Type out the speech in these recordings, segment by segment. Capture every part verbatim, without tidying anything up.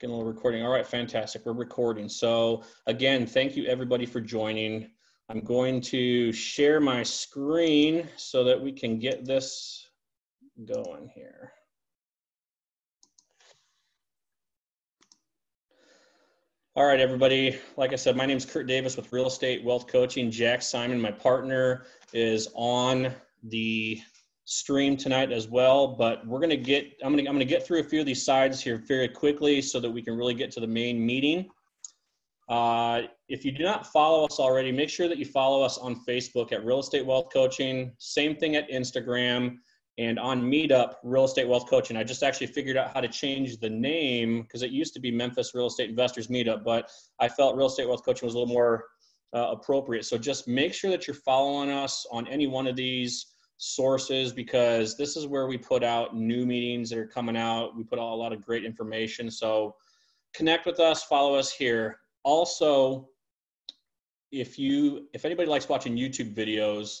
Getting a little recording. All right, fantastic. We're recording. So again, thank you everybody for joining. I'm going to share my screen so that we can get this going here. All right, everybody. Like I said, my name is Curt Davis with Real Estate Wealth Coaching. Jack Simon, my partner, is on the stream tonight as well, but we're going to get, I'm going to, I'm going to get through a few of these slides here very quickly so that we can really get to the main meeting. Uh, if you do not follow us already, make sure that you follow us on Facebook at Real Estate Wealth Coaching, same thing at Instagram, and on Meetup, Real Estate Wealth Coaching. I just actually figured out how to change the name because it used to be Memphis Real Estate Investors Meetup, but I felt Real Estate Wealth Coaching was a little more uh, appropriate. So just make sure that you're following us on any one of these sources, because this is where we put out new meetings that are coming out. We put out a lot of great information. So connect with us, follow us here. Also, if you, if anybody likes watching YouTube videos,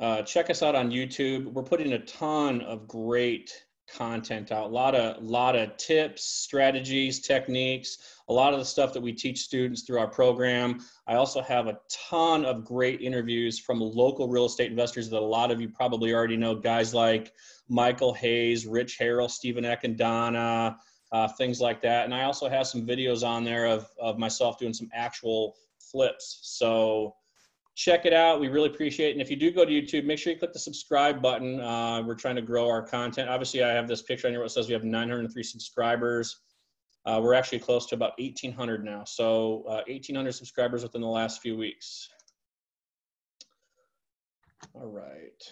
uh, check us out on YouTube. We're putting a ton of great content out. A lot of, lot of tips, strategies, techniques, a lot of the stuff that we teach students through our program. I also have a ton of great interviews from local real estate investors that a lot of you probably already know, guys like Michael Hayes, Rich Harrell, Stephen Eck and Donna, uh, things like that. And I also have some videos on there of, of myself doing some actual flips. So check it out. We really appreciate it. And if you do go to YouTube, make sure you click the subscribe button. Uh, we're trying to grow our content. Obviously, I have this picture on here where it says we have nine hundred three subscribers. Uh, we're actually close to about eighteen hundred now. So uh, eighteen hundred subscribers within the last few weeks. All right.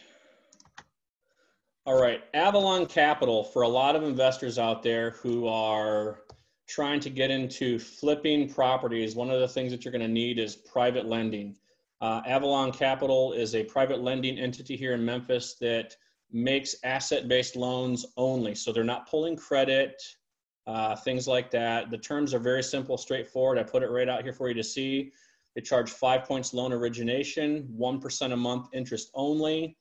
All right. Avalon Capital, for a lot of investors out there who are trying to get into flipping properties, one of the things that you're going to need is private lending. Uh, Avalon Capital is a private lending entity here in Memphis that makes asset-based loans only. So they're not pulling credit, uh, things like that. The terms are very simple, straightforward. I put it right out here for you to see. They charge five points loan origination, one percent a month interest only.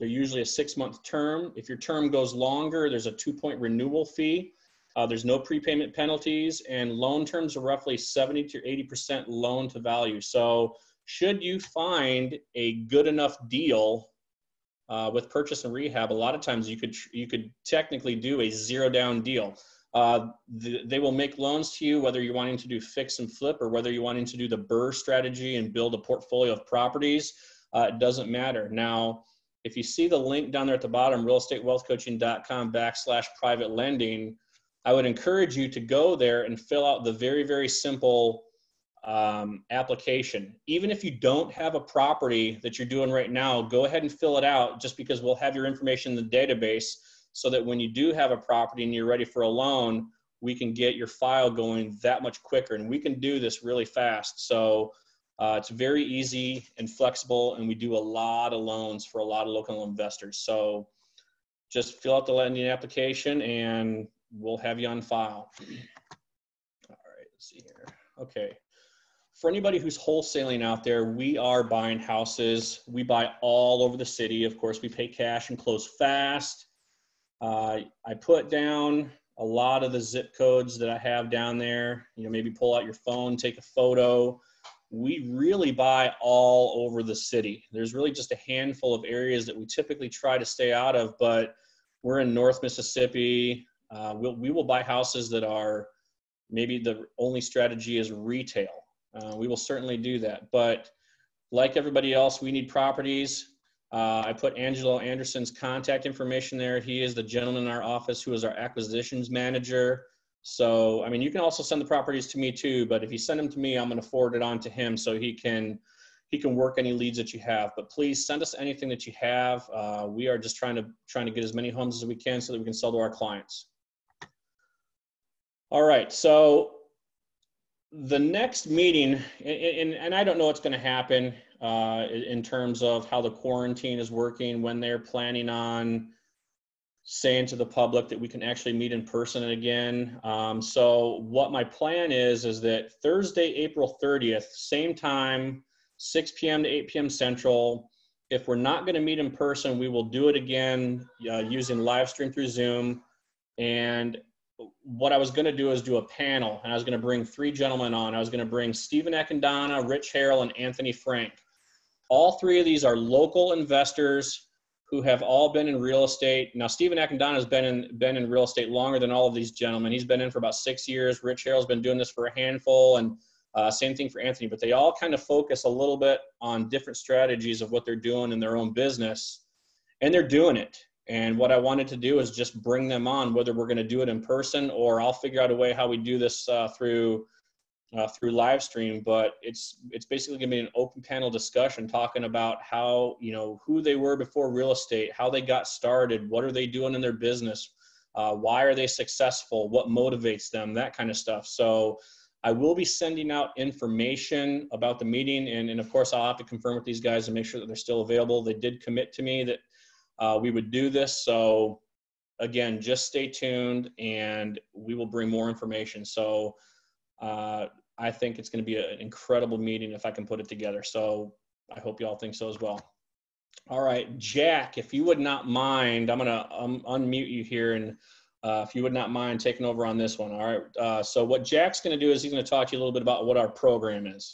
They're usually a six-month term. If your term goes longer, there's a two-point renewal fee. Uh, there's no prepayment penalties, and loan terms are roughly seventy to eighty percent loan to value. So should you find a good enough deal uh, with purchase and rehab, a lot of times you could you could technically do a zero down deal. Uh, th they will make loans to you, whether you're wanting to do fix and flip or whether you're wanting to do the B R R R R strategy and build a portfolio of properties. Uh, it doesn't matter. Now, if you see the link down there at the bottom, real estate wealth coaching dot com backslash private lending, I would encourage you to go there and fill out the very, very simple Um, application. Even if you don't have a property that you're doing right now, go ahead and fill it out, just because we'll have your information in the database so that when you do have a property and you're ready for a loan, we can get your file going that much quicker. And we can do this really fast. So uh, it's very easy and flexible, and we do a lot of loans for a lot of local investors. So just fill out the lending application and we'll have you on file. All right, let's see here. Okay. For anybody who's wholesaling out there, we are buying houses. We buy all over the city. Of course, we pay cash and close fast. Uh, I put down a lot of the zip codes that I have down there. You know, maybe pull out your phone, take a photo. We really buy all over the city. There's really just a handful of areas that we typically try to stay out of, but we're in North Mississippi. Uh, we'll, we will buy houses that are maybe the only strategy is retail. Uh, we will certainly do that. But like everybody else, we need properties. Uh, I put Angelo Anderson's contact information there. He is the gentleman in our office who is our acquisitions manager. So, I mean, you can also send the properties to me too, but if you send them to me, I'm going to forward it on to him so he can, he can work any leads that you have. But please send us anything that you have. Uh, we are just trying to, trying to get as many homes as we can so that we can sell to our clients. All right. So the next meeting, and, and I don't know what's going to happen uh, in terms of how the quarantine is working, when they're planning on saying to the public that we can actually meet in person again. Um, so what my plan is, is that Thursday, April thirtieth, same time, six p m to eight p m Central. If we're not going to meet in person, we will do it again uh, using live stream through Zoom. And what I was going to do is do a panel, and I was going to bring three gentlemen on. I was going to bring Stephen Akandana, Rich Harrell, and Anthony Frank. All three of these are local investors who have all been in real estate. Now, Stephen Akandana has been in, been in real estate longer than all of these gentlemen. He's been in for about six years. Rich Harrell's been doing this for a handful, and uh, same thing for Anthony. But they all kind of focus a little bit on different strategies of what they're doing in their own business, and they're doing it. And what I wanted to do is just bring them on, whether we're going to do it in person or I'll figure out a way how we do this uh, through uh, through live stream. But it's it's basically going to be an open panel discussion talking about how, you know, who they were before real estate, how they got started, what are they doing in their business, uh, why are they successful, what motivates them, that kind of stuff. So I will be sending out information about the meeting, and, and of course I'll have to confirm with these guys and make sure that they're still available. They did commit to me that Uh, we would do this. So again, just stay tuned and we will bring more information. So uh, I think it's going to be an incredible meeting if I can put it together. So I hope you all think so as well. All right, Jack, if you would not mind, I'm going to um, unmute you here. And uh, if you would not mind taking over on this one. All right. Uh, so what Jack's going to do is he's going to talk to you a little bit about what our program is.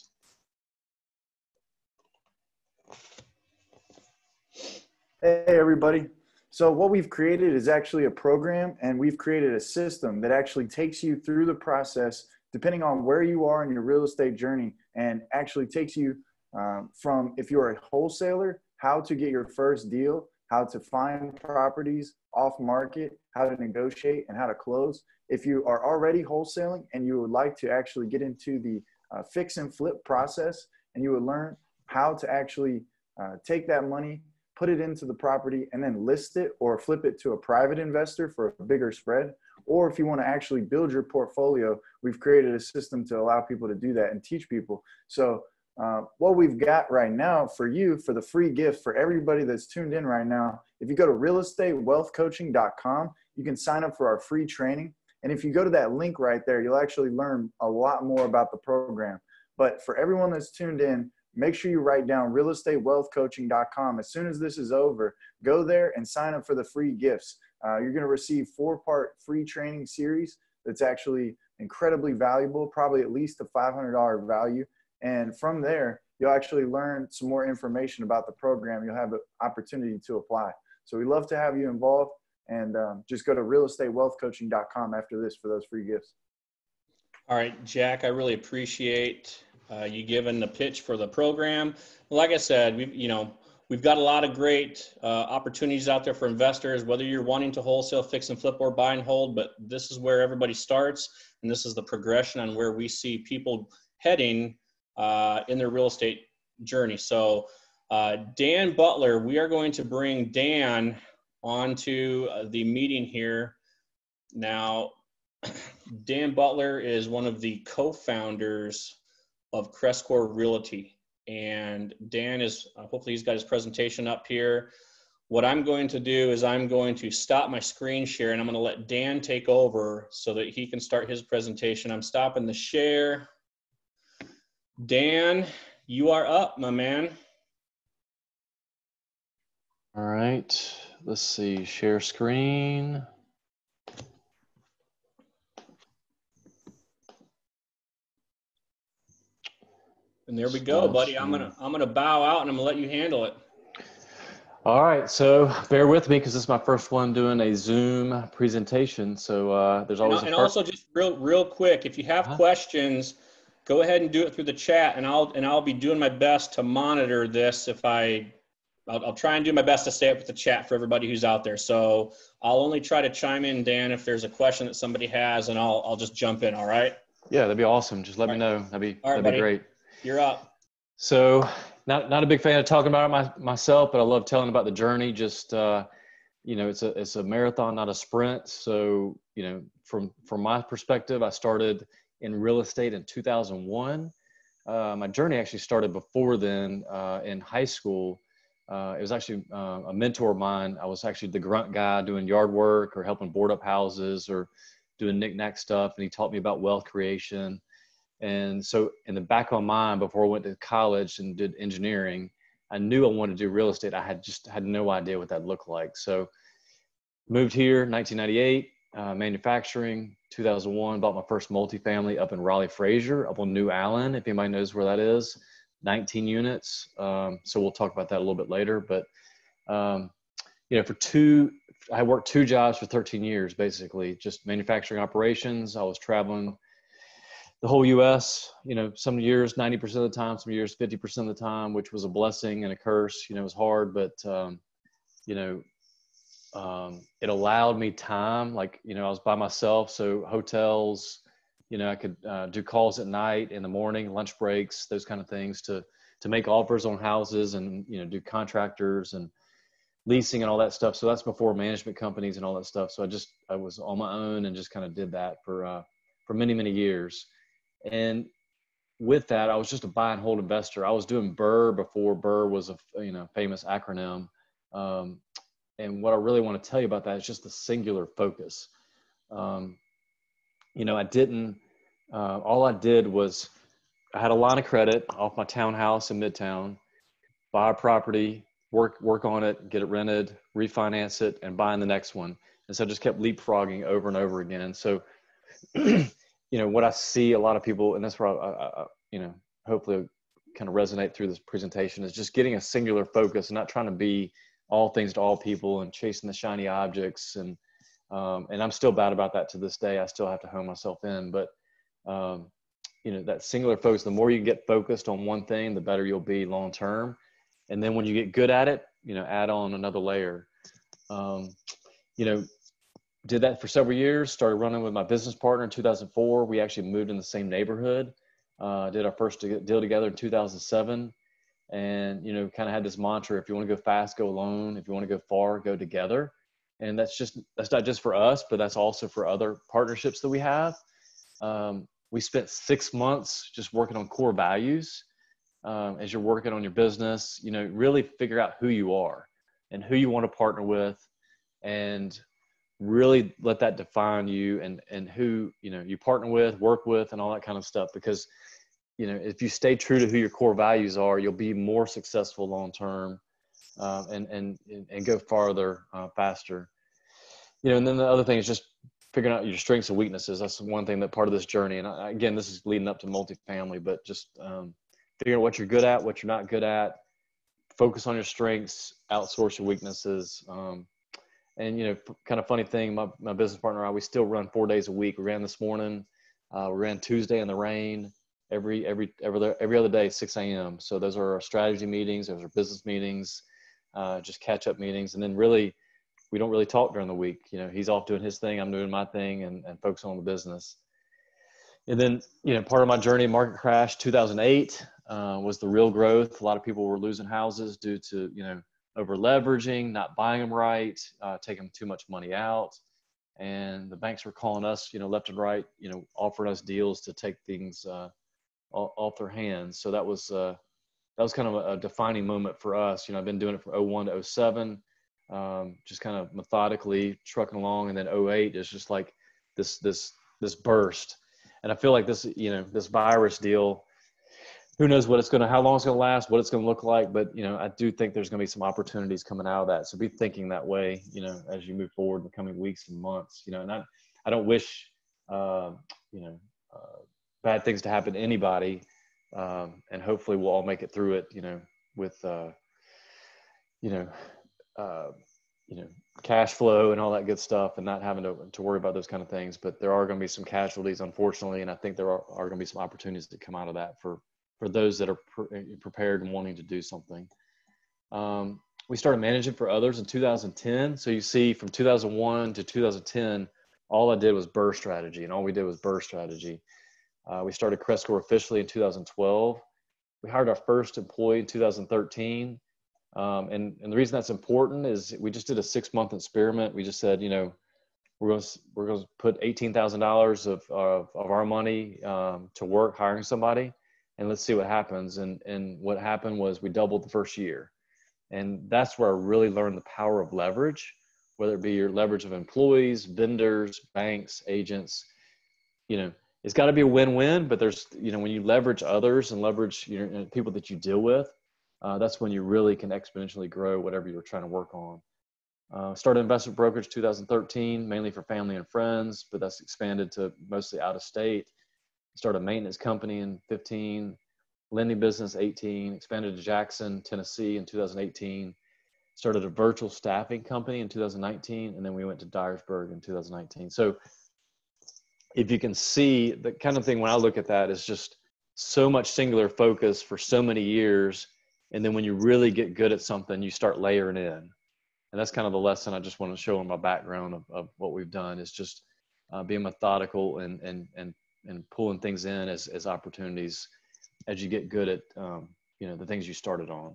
Hey everybody. So what we've created is actually a program, and we've created a system that actually takes you through the process depending on where you are in your real estate journey, and actually takes you um, from, if you're a wholesaler, how to get your first deal, how to find properties off market, how to negotiate, and how to close. If you are already wholesaling and you would like to actually get into the uh, fix and flip process, and you would learn how to actually uh, take that money, put it into the property, and then list it or flip it to a private investor for a bigger spread. Or if you want to actually build your portfolio, we've created a system to allow people to do that and teach people. So uh, what we've got right now for you, for the free gift for everybody that's tuned in right now, if you go to real estate wealth coaching dot com, you can sign up for our free training. And if you go to that link right there, you'll actually learn a lot more about the program. But for everyone that's tuned in, make sure you write down real estate wealth coaching dot com. As soon as this is over, go there and sign up for the free gifts. Uh, you're going to receive four-part free training series that's actually incredibly valuable, probably at least a five hundred dollar value. And from there, you'll actually learn some more information about the program. You'll have an opportunity to apply. So we'd love to have you involved, and um, just go to real estate wealth coaching dot com after this for those free gifts. All right, Jack, I really appreciate Uh, you given the pitch for the program. Like I said, we've, you know, we've got a lot of great uh, opportunities out there for investors, whether you're wanting to wholesale, fix and flip, or buy and hold, but this is where everybody starts. And this is the progression on where we see people heading uh, in their real estate journey. So uh, Dan Butler, we are going to bring Dan onto uh, the meeting here. Now, Dan Butler is one of the co-founders of Crestcore Realty. And Dan is, uh, hopefully he's got his presentation up here. What I'm going to do is I'm going to stop my screen share and I'm gonna let Dan take over so that he can start his presentation. I'm stopping the share. Dan, you are up, my man. All right, let's see, share screen. And there we go, buddy. I'm gonna I'm gonna bow out and I'm gonna let you handle it. All right, so bear with me because this is my first one doing a Zoom presentation. So uh, there's always and, a and also just real real quick, if you have uh-huh. questions, go ahead and do it through the chat, and I'll and I'll be doing my best to monitor this. If I I'll, I'll try and do my best to stay up with the chat for everybody who's out there. So I'll only try to chime in, Dan, if there's a question that somebody has, and I'll I'll just jump in. All right. Yeah, that'd be awesome. Just let all me right. know. That'd be all that'd right, be buddy. Great. You're up. So not, not a big fan of talking about it my, myself, but I love telling about the journey. Just, uh, you know, it's a, it's a marathon, not a sprint. So, you know, from, from my perspective, I started in real estate in two thousand one. Uh, my journey actually started before then, uh, in high school. Uh, it was actually uh, a mentor of mine. I was actually the grunt guy doing yard work or helping board up houses or doing knick-knack stuff. And he taught me about wealth creation. And so in the back of my mind, before I went to college and did engineering, I knew I wanted to do real estate. I had just had no idea what that looked like. So moved here in nineteen ninety-eight, uh, manufacturing, two thousand one, bought my first multifamily up in Raleigh-Frayser, up on New Allen, if anybody knows where that is, nineteen units. Um, so we'll talk about that a little bit later, but um, you know, for two, I worked two jobs for thirteen years, basically just manufacturing operations. I was traveling the whole U S, you know, some years, ninety percent of the time, some years, fifty percent of the time, which was a blessing and a curse. You know, it was hard, but, um, you know, um, it allowed me time. Like, you know, I was by myself. So hotels, you know, I could uh, do calls at night, in the morning, lunch breaks, those kind of things to, to make offers on houses and, you know, do contractors and leasing and all that stuff. So that's before management companies and all that stuff. So I just, I was on my own and just kind of did that for, uh, for many, many years. And with that, I was just a buy and hold investor. I was doing B R R R R before B R R R R was a, you know, famous acronym. Um, and what I really want to tell you about that is just the singular focus. Um, you know, I didn't, uh, all I did was I had a line of credit off my townhouse in Midtown, buy a property, work, work on it, get it rented, refinance it, and buying the next one. And so I just kept leapfrogging over and over again. So, you know, what I see a lot of people, and that's where I, I, I you know, hopefully kind of resonate through this presentation, is just getting a singular focus and not trying to be all things to all people and chasing the shiny objects. And, um, and I'm still bad about that to this day. I still have to hone myself in, but, um, you know, that singular focus, the more you get focused on one thing, the better you'll be long-term. And then when you get good at it, you know, add on another layer. Um, you know, did that for several years, started running with my business partner in two thousand four. We actually moved in the same neighborhood, uh, did our first deal together in two thousand seven. And, you know, kind of had this mantra, if you want to go fast, go alone. If you want to go far, go together. And that's just, that's not just for us, but that's also for other partnerships that we have. Um, we spent six months just working on core values. Um, as you're working on your business, you know, really figure out who you are and who you want to partner with, and really let that define you and, and who, you know, you partner with, work with, and all that kind of stuff. Because, you know, if you stay true to who your core values are, you'll be more successful long-term, uh, and, and, and go farther, uh, faster, you know. And then the other thing is just figuring out your strengths and weaknesses. That's one thing that part of this journey. And I, again, this is leading up to multifamily, but just, um, figuring out what you're good at, what you're not good at, focus on your strengths, outsource your weaknesses. Um, And, you know, kind of funny thing, my, my business partner and I, we still run four days a week. We ran this morning. Uh, we ran Tuesday in the rain, every every every other, every other day, six a m So those are our strategy meetings. Those are business meetings, uh, just catch-up meetings. And then really, we don't really talk during the week. You know, he's off doing his thing. I'm doing my thing and, and focusing on the business. And then, you know, part of my journey, market crash two thousand eight uh, was the real growth. A lot of people were losing houses due to, you know, over leveraging, not buying them right, uh, taking too much money out. And the banks were calling us, you know, left and right, you know, offering us deals to take things uh, off their hands. So that was, uh, that was kind of a defining moment for us. You know, I've been doing it from oh one to oh seven, um, just kind of methodically trucking along. And then oh eight is just like this, this, this burst. And I feel like this, you know, this virus deal, who knows what it's going to, how long it's going to last, what it's going to look like. But, you know, I do think there's going to be some opportunities coming out of that. So be thinking that way, you know, as you move forward in the coming weeks and months, you know. And I, I don't wish, uh, you know, uh, bad things to happen to anybody. Um, and hopefully we'll all make it through it, you know, with, uh, you know, uh, you know, cash flow and all that good stuff, and not having to, to worry about those kind of things. But there are going to be some casualties, unfortunately. And I think there are, are going to be some opportunities that come out of that for, for those that are pre- prepared and wanting to do something. Um, we started managing for others in two thousand ten. So you see from two thousand one to two thousand ten, all I did was B R R R R strategy, and all we did was B R R R R strategy. Uh, we started Crestcore officially in two thousand twelve. We hired our first employee in two thousand thirteen. Um, and, and the reason that's important is we just did a six month experiment. We just said, you know, we're going to, we're going to put eighteen thousand dollars of, of, of our money um, to work hiring somebody. And let's see what happens. And, and what happened was we doubled the first year. And that's where I really learned the power of leverage, whether it be your leverage of employees, vendors, banks, agents. You know, it's got to be a win-win, but there's, you know, when you leverage others and leverage, you know, people that you deal with, uh, that's when you really can exponentially grow whatever you're trying to work on. Uh, started investment brokerage two thousand thirteen, mainly for family and friends, but that's expanded to mostly out of state. Started a maintenance company in fifteen, lending business eighteen, expanded to Jackson, Tennessee in two thousand eighteen, started a virtual staffing company in two thousand nineteen, and then we went to Dyersburg in two thousand nineteen. So if you can see, the kind of thing when I look at that is just so much singular focus for so many years. And then when you really get good at something, you start layering in. And that's kind of the lesson I just want to show in my background of, of what we've done is just uh, being methodical and, and, and, and pulling things in as, as opportunities as you get good at, um, you know, the things you started on.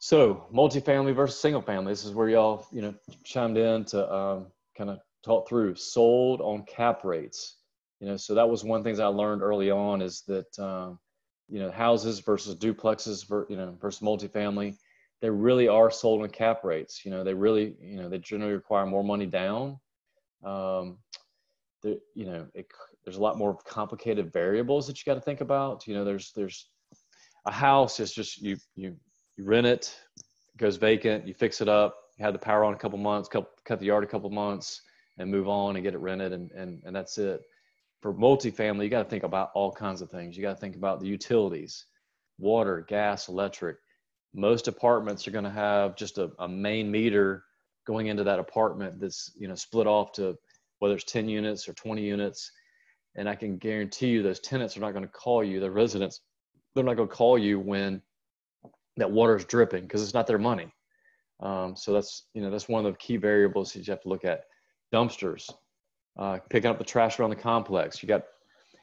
So multifamily versus single family. This is where y'all, you know, chimed in to um, kind of talk through sold on cap rates. You know, so that was one thing I learned early on is that, um, you know, houses versus duplexes, ver, you know, versus multifamily, they really are sold on cap rates. You know, they really, you know, they generally require more money down. Um, you know, it, there's a lot more complicated variables that you got to think about. You know, there's, there's a house is just, you, you, you rent it, it goes vacant, you fix it up, you have the power on a couple months, couple, cut the yard a couple months and move on and get it rented. And, and, and that's it. For multifamily, you got to think about all kinds of things. You got to think about the utilities, water, gas, electric. Most apartments are going to have just a, a main meter going into that apartment that's, you know, split off to whether it's ten units or twenty units. And I can guarantee you those tenants are not going to call you, the residents, they're not going to call you when that water is dripping because it's not their money. Um, so that's, you know, that's one of the key variables that you have to look at. Dumpsters, uh, picking up the trash around the complex. You got,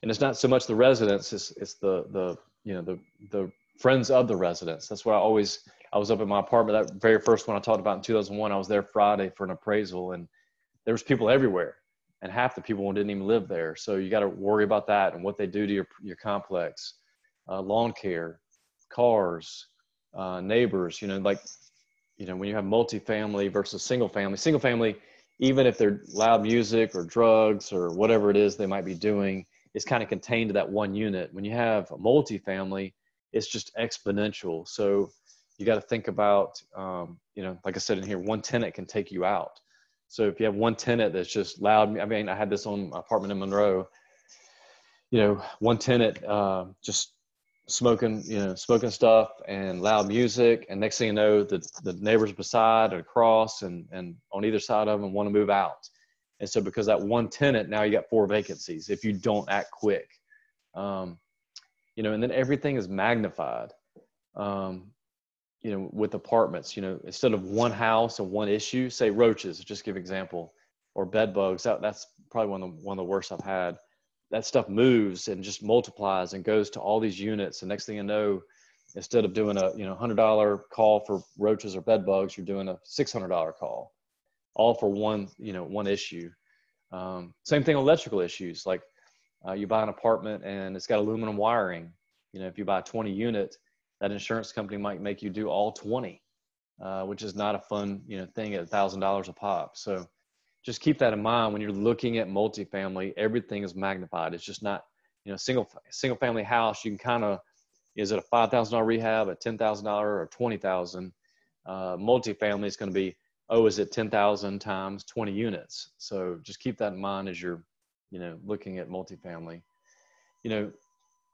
and it's not so much the residents, it's, it's the, the, you know, the, the, friends of the residents. That's what I always, I was up in my apartment, that very first one I talked about in two thousand one, I was there Friday for an appraisal and there was people everywhere and half the people didn't even live there. So you got to worry about that and what they do to your, your complex, uh, lawn care, cars, uh, neighbors, you know, like, you know, when you have multifamily versus single family, single family, even if they're loud music or drugs or whatever it is they might be doing, it's kind of contained to that one unit. When you have a multifamily, it's just exponential. So you got to think about, um, you know, like I said in here, one tenant can take you out. So if you have one tenant that's just loud, I mean, I had this on my apartment in Monroe, you know, one tenant uh, just smoking, you know, smoking stuff and loud music. And next thing you know, the, the neighbors beside and across and, and on either side of them want to move out. And so because that one tenant, now you got four vacancies if you don't act quick. Um, You know, and then everything is magnified, um, you know, with apartments, you know, instead of one house and one issue, say roaches, just give example, or bed bugs. That, that's probably one of, the, one of the worst I've had. That stuff moves and just multiplies and goes to all these units. And next thing you know, instead of doing a, you know, one hundred dollar call for roaches or bed bugs, you're doing a six hundred dollar call, all for one, you know, one issue. Um, same thing with electrical issues, like, Uh, you buy an apartment and it's got aluminum wiring. You know, if you buy a twenty unit, that insurance company might make you do all twenty, uh, which is not a fun, you know, thing at a thousand dollars a pop. So just keep that in mind when you're looking at multifamily, everything is magnified. It's just not, you know, single, single family house. You can kind of, is it a five thousand dollar rehab, a ten thousand dollar or twenty thousand, uh, multifamily is going to be, oh, is it ten thousand times twenty units? So just keep that in mind as you're, you know, looking at multifamily. You know,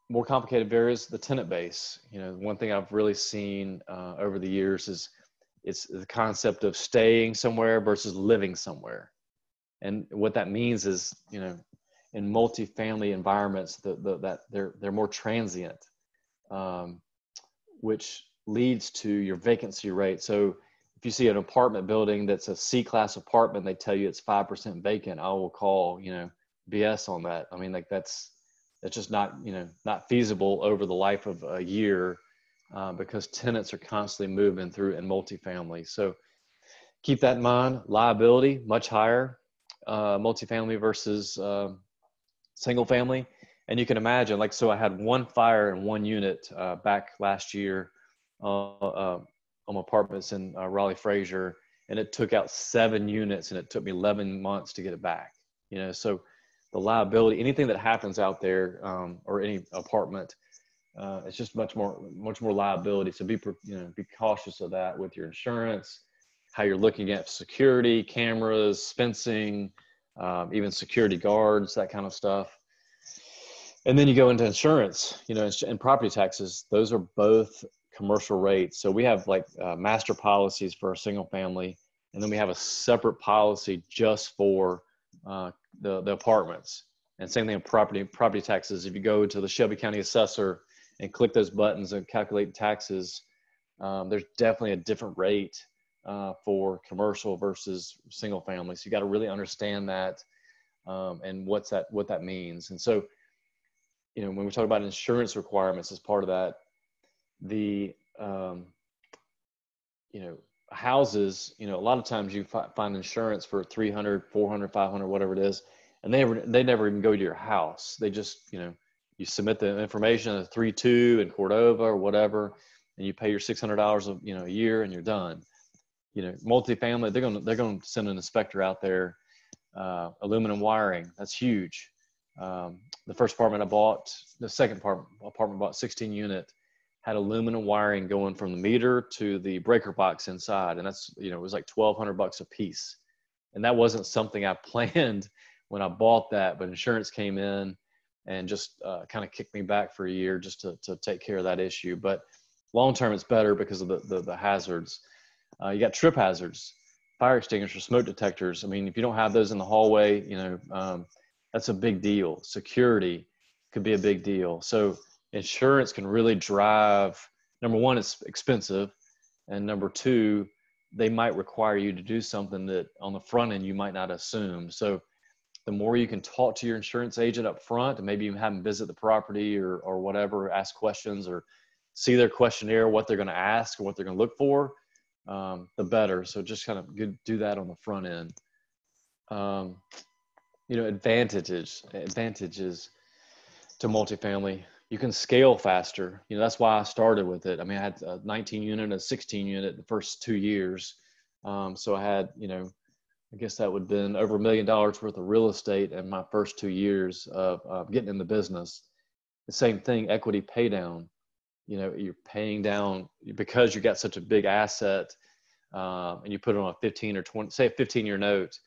more complicated areas, the tenant base. You know, one thing I've really seen uh, over the years is it's the concept of staying somewhere versus living somewhere. And what that means is, you know, in multifamily environments, the, the, that they're, they're more transient, um, which leads to your vacancy rate. So if you see an apartment building that's a C-class apartment, they tell you it's five percent vacant, I will call, you know, B S on that. I mean, like that's, that's just not, you know, not feasible over the life of a year uh, because tenants are constantly moving through in multifamily. So keep that in mind. Liability, much higher, uh, multifamily versus uh, single family. And you can imagine, like, so I had one fire in one unit uh, back last year uh, uh, on my apartments in uh, Raleigh-Frayser, and it took out seven units and it took me eleven months to get it back. You know, so the liability, anything that happens out there um, or any apartment, uh, it's just much more, much more liability. So be, you know, be cautious of that with your insurance, how you're looking at security, cameras, fencing, um, even security guards, that kind of stuff. And then you go into insurance, you know, and property taxes. Those are both commercial rates. So we have like uh, master policies for a single family, and then we have a separate policy just for uh, the, the apartments. And same thing with property, property taxes. If you go to the Shelby County Assessor and click those buttons and calculate taxes, um, there's definitely a different rate uh, for commercial versus single family. So you got to really understand that um, and what's that, what that means. And so, you know, when we talk about insurance requirements as part of that, the, um, you know, houses, you know, a lot of times you fi- find insurance for three hundred, four hundred, five hundred, whatever it is. And they never, they never even go to your house. They just, you know, you submit the information of three two in Cordova or whatever, and you pay your six hundred dollars a, you know, a year, and you're done. You know, multifamily, they're going to, they're going to send an inspector out there. Uh, aluminum wiring, that's huge. Um, the first apartment I bought, the second apartment, apartment bought sixteen unit, had aluminum wiring going from the meter to the breaker box inside. And that's, you know, it was like twelve hundred bucks a piece. And that wasn't something I planned when I bought that, but insurance came in and just uh, kind of kicked me back for a year just to, to take care of that issue. But long-term it's better because of the, the, the hazards. Uh, you got trip hazards, fire extinguishers, smoke detectors. I mean, if you don't have those in the hallway, you know, um, that's a big deal. Security could be a big deal. So insurance can really drive, number one, it's expensive. And number two, they might require you to do something that on the front end you might not assume. So the more you can talk to your insurance agent up front, and maybe even have them visit the property or, or whatever, ask questions or see their questionnaire, what they're going to ask or what they're going to look for, um, the better. So just kind of do that on the front end. Um, you know, advantages, advantages to multifamily. You can scale faster. You know, that's why I started with it. I mean, I had a nineteen unit and a sixteen unit the first two years. Um, so I had, you know, I guess that would have been over a million dollars worth of real estate in my first two years of uh, getting in the business. The same thing, equity pay down. You know, you're paying down because you got such a big asset, um, and you put it on a fifteen or twenty, say a fifteen year note.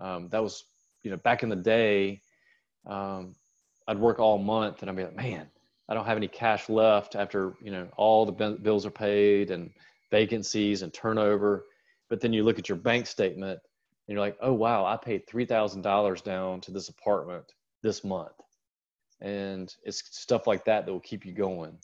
Um, that was, you know, back in the day, um, I'd work all month and I'd be like, man, I don't have any cash left after, you know, all the bills are paid and vacancies and turnover. But then you look at your bank statement, and you're like, oh, wow, I paid three thousand dollars down to this apartment this month. And it's stuff like that that will keep you going.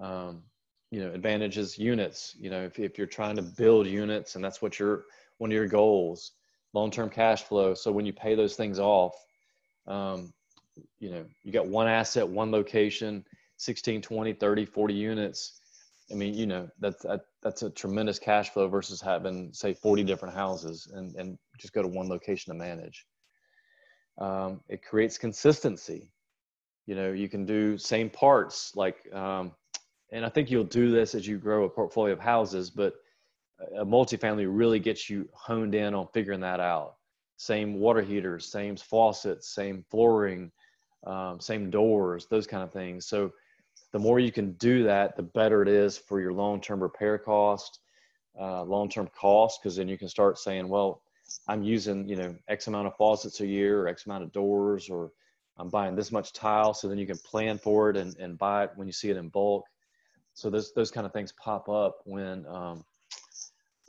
Um, you know, advantages, units. You know, if, if you're trying to build units and that's what your, one of your goals, long-term cash flow. So when you pay those things off, um, you know, you got one asset, one location, sixteen, twenty, thirty, forty units. I mean, you know, that's a, that's a tremendous cash flow versus having, say, forty different houses and, and just go to one location to manage. Um, it creates consistency. You know, you can do same parts like, um, and I think you'll do this as you grow a portfolio of houses, but a multifamily really gets you honed in on figuring that out. Same water heaters, same faucets, same flooring, um, same doors, those kind of things. So the more you can do that, the better it is for your long-term repair cost, uh, long-term cost, because then you can start saying, well, I'm using, you know, X amount of faucets a year or X amount of doors, or I'm buying this much tile. So then you can plan for it and, and buy it when you see it in bulk. So those, those kind of things pop up when, um,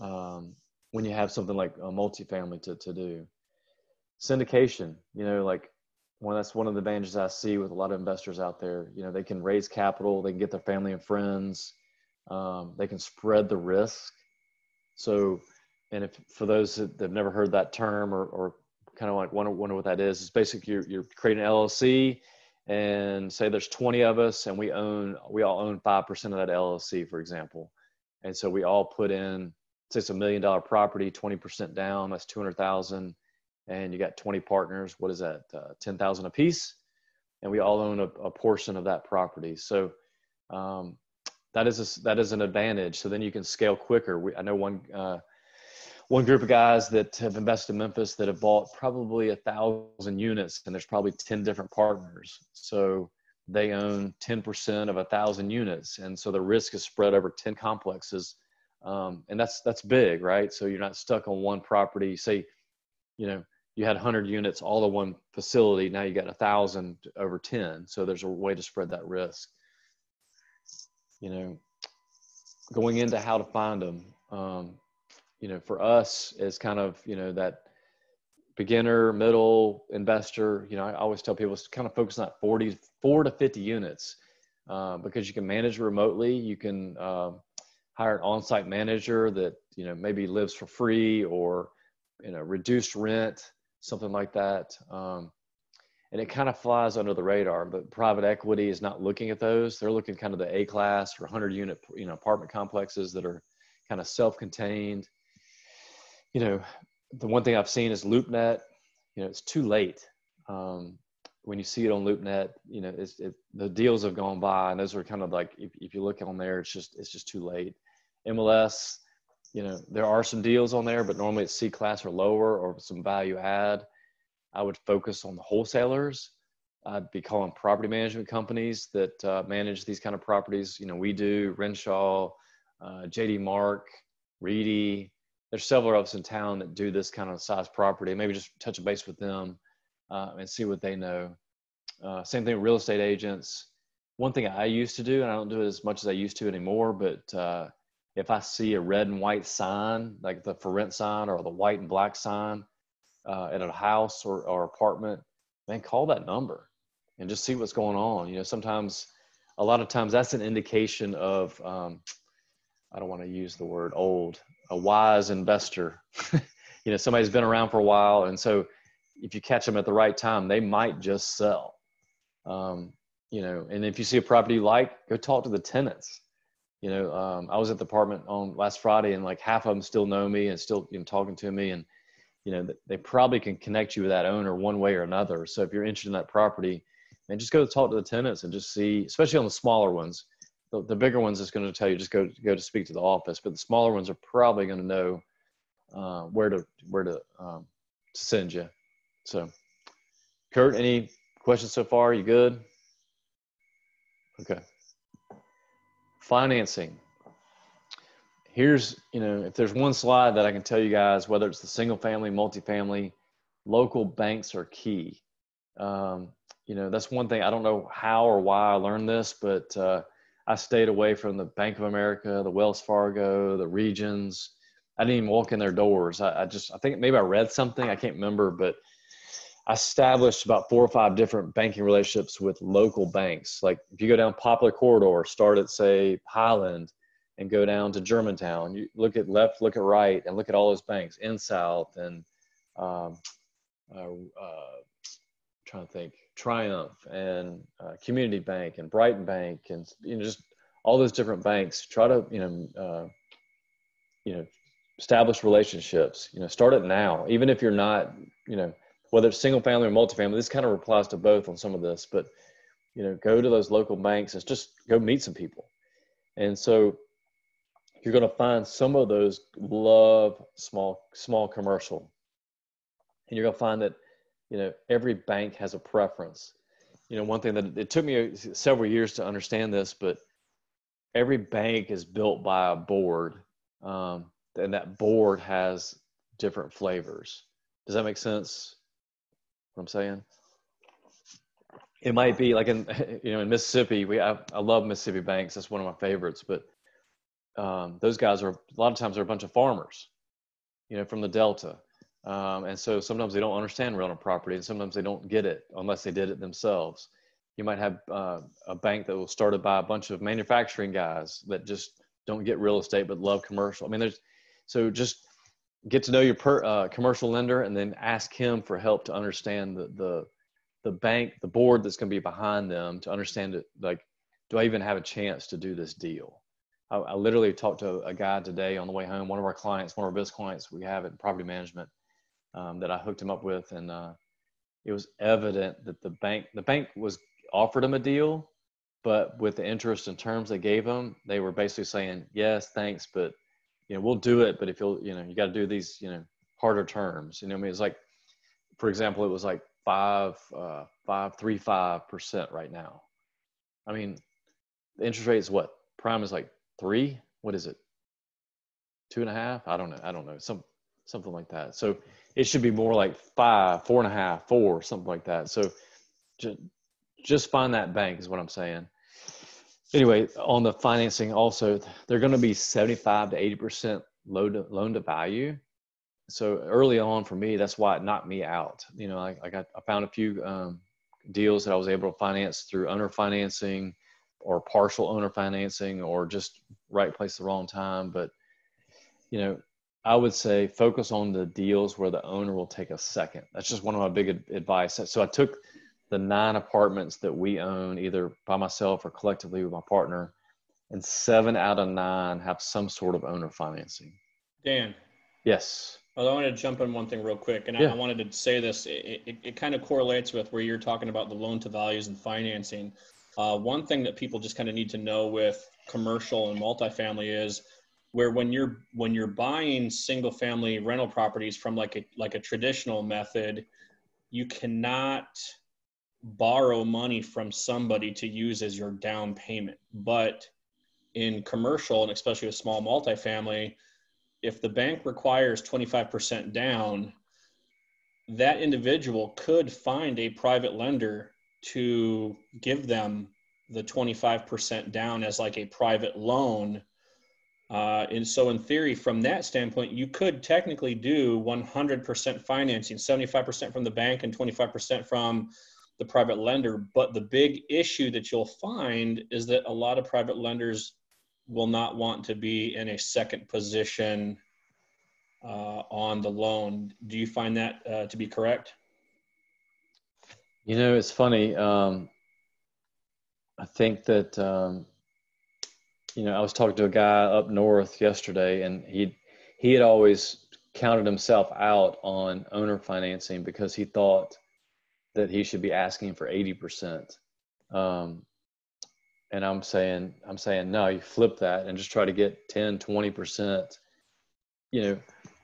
um, when you have something like a multifamily to, to do. Syndication, you know, like, well, that's one of the advantages I see with a lot of investors out there. You know, they can raise capital, they can get their family and friends, um, they can spread the risk. So, and if for those that have never heard that term or, or kind of like wonder, wonder what that is, it's basically you're, you're creating an L L C, and say there's twenty of us, and we own, we all own five percent of that L L C, for example. And so we all put in, say it's a million dollar property, twenty percent down, that's two hundred thousand. And you got twenty partners, what is that, uh, ten thousand a piece? And we all own a, a portion of that property. So um, that is a, that is an advantage. So then you can scale quicker. We, I know one, uh, one group of guys that have invested in Memphis that have bought probably a thousand units, and there's probably ten different partners. So they own ten percent of a thousand units. And so the risk is spread over ten complexes Um, and that's, that's big, right? So you're not stuck on one property. Say, you know, you had one hundred units all in one facility. Now you got one thousand over ten. So there's a way to spread that risk. You know, going into how to find them, um, you know, for us is kind of, you know, that beginner, middle investor. You know, I always tell people it's kind of focus on that forty, four to fifty units, uh, because you can manage remotely. You can uh, hire an on-site manager that, you know, maybe lives for free or, you know, reduced rent, something like that. Um, and it kind of flies under the radar, but private equity is not looking at those. They're looking kind of the A class or one hundred unit, you know, apartment complexes that are kind of self-contained. You know, the one thing I've seen is LoopNet. You know, it's too late. Um, when you see it on LoopNet, you know, it's, it, the deals have gone by, and those are kind of like, if, if you look on there, it's just, it's just too late. M L S, you know, there are some deals on there, but normally it's C class or lower or some value add. I would focus on the wholesalers. I'd be calling property management companies that uh, manage these kind of properties. You know, we do, Renshaw, uh, J D Mark, Reedy. There's several of us in town that do this kind of size property. Maybe just touch base with them uh, and see what they know. Uh, same thing with real estate agents. One thing I used to do, and I don't do it as much as I used to anymore, but uh, if I see a red and white sign, like the for rent sign or the white and black sign, Uh, at a house or, or apartment, then call that number and just see what's going on. You know, sometimes, a lot of times that's an indication of, um, I don't want to use the word old, a wise investor. You know, somebody's been around for a while. And so if you catch them at the right time, they might just sell. Um, you know, and if you see a property you like, go talk to the tenants. You know, um, I was at the apartment on last Friday, and like half of them still know me and still, you know, talking to me, and you know, they probably can connect you with that owner one way or another. So if you're interested in that property, then just go talk to the tenants and just see, especially on the smaller ones. The, the bigger ones is going to tell you just go go to speak to the office, but the smaller ones are probably going to know uh, where to where to um, send you. So, Curt, any questions so far? Are you good? Okay. Financing. Here's, you know, if there's one slide that I can tell you guys, whether it's the single family, multifamily, local banks are key. Um, you know, that's one thing. I don't know how or why I learned this, but uh, I stayed away from the Bank of America, the Wells Fargo, the Regions. I didn't even walk in their doors. I, I just, I think maybe I read something. I can't remember, but I established about four or five different banking relationships with local banks. Like if you go down Poplar Corridor, start at say Highland, and go down to Germantown. You look at left, look at right, and look at all those banks, in South and um, uh, uh, trying to think, Triumph and uh, Community Bank and Brighton Bank, and you know, just all those different banks. Try to you know uh, you know establish relationships. You know, start it now, even if you're not you know whether it's single family or multifamily. This kind of applies to both on some of this, but you know, go to those local banks and just go meet some people, and so. You're going to find some of those love small, small commercial. And you're going to find that, you know, every bank has a preference. You know, one thing that it took me several years to understand this, but every bank is built by a board. Um, and that board has different flavors. Does that make sense? What I'm saying? It might be like in, you know, in Mississippi, we, I, I love Mississippi banks. That's one of my favorites, but Um, those guys are a lot of times they're a bunch of farmers, you know, from the Delta. Um, and so sometimes they don't understand rental property, and sometimes they don't get it unless they did it themselves. You might have uh, a bank that was started by a bunch of manufacturing guys that just don't get real estate, but love commercial. I mean, there's, so just get to know your per, uh, commercial lender, and then ask him for help to understand the, the, the bank, the board that's going to be behind them, to understand it. Like, do I even have a chance to do this deal? I literally talked to a guy today on the way home, one of our clients, one of our best clients we have in property management um, that I hooked him up with. And uh, it was evident that the bank, the bank was offered him a deal, but with the interest and terms they gave him, they were basically saying, yes, thanks, but you know, we'll do it. But if you'll, you know, you got to do these, you know, harder terms. You know what I mean? It's like, for example, it was like five, uh, five, three, five percent right now. I mean, the interest rate is what? Prime is like, three, what is it? two and a half. I don't know. I don't know. Some, something like that. So it should be more like five, four and a half, four, something like that. So just, just find that bank is what I'm saying. Anyway, on the financing also, they're going to be seventy-five to eighty percent loan to, loan to value. So early on for me, that's why it knocked me out. You know, I, I got, I found a few um, deals that I was able to finance through owner financing or partial owner financing or just right place, the wrong time. But, you know, I would say focus on the deals where the owner will take a second. That's just one of my big advice. So I took the nine apartments that we own either by myself or collectively with my partner, and seven out of nine have some sort of owner financing. Dan. Yes. Well, I want to jump in one thing real quick, and yeah. I wanted to say this. It, it, it kind of correlates with where you're talking about the loan to values and financing. Uh, one thing that people just kind of need to know with commercial and multifamily is where when you're when you're buying single family rental properties from like a like a traditional method, you cannot borrow money from somebody to use as your down payment. But in commercial and especially with small multifamily, if the bank requires twenty-five percent down, that individual could find a private lender to give them the twenty-five percent down as like a private loan. Uh, and so in theory, from that standpoint, you could technically do one hundred percent financing, seventy-five percent from the bank and twenty-five percent from the private lender. But the big issue that you'll find is that a lot of private lenders will not want to be in a second position uh, on the loan. Do you find that uh, to be correct? You know, it's funny. Um, I think that, um, you know, I was talking to a guy up north yesterday, and he he had always counted himself out on owner financing because he thought that he should be asking for eighty percent. Um, And I'm saying, I'm saying, no, you flip that and just try to get ten, twenty percent. You know,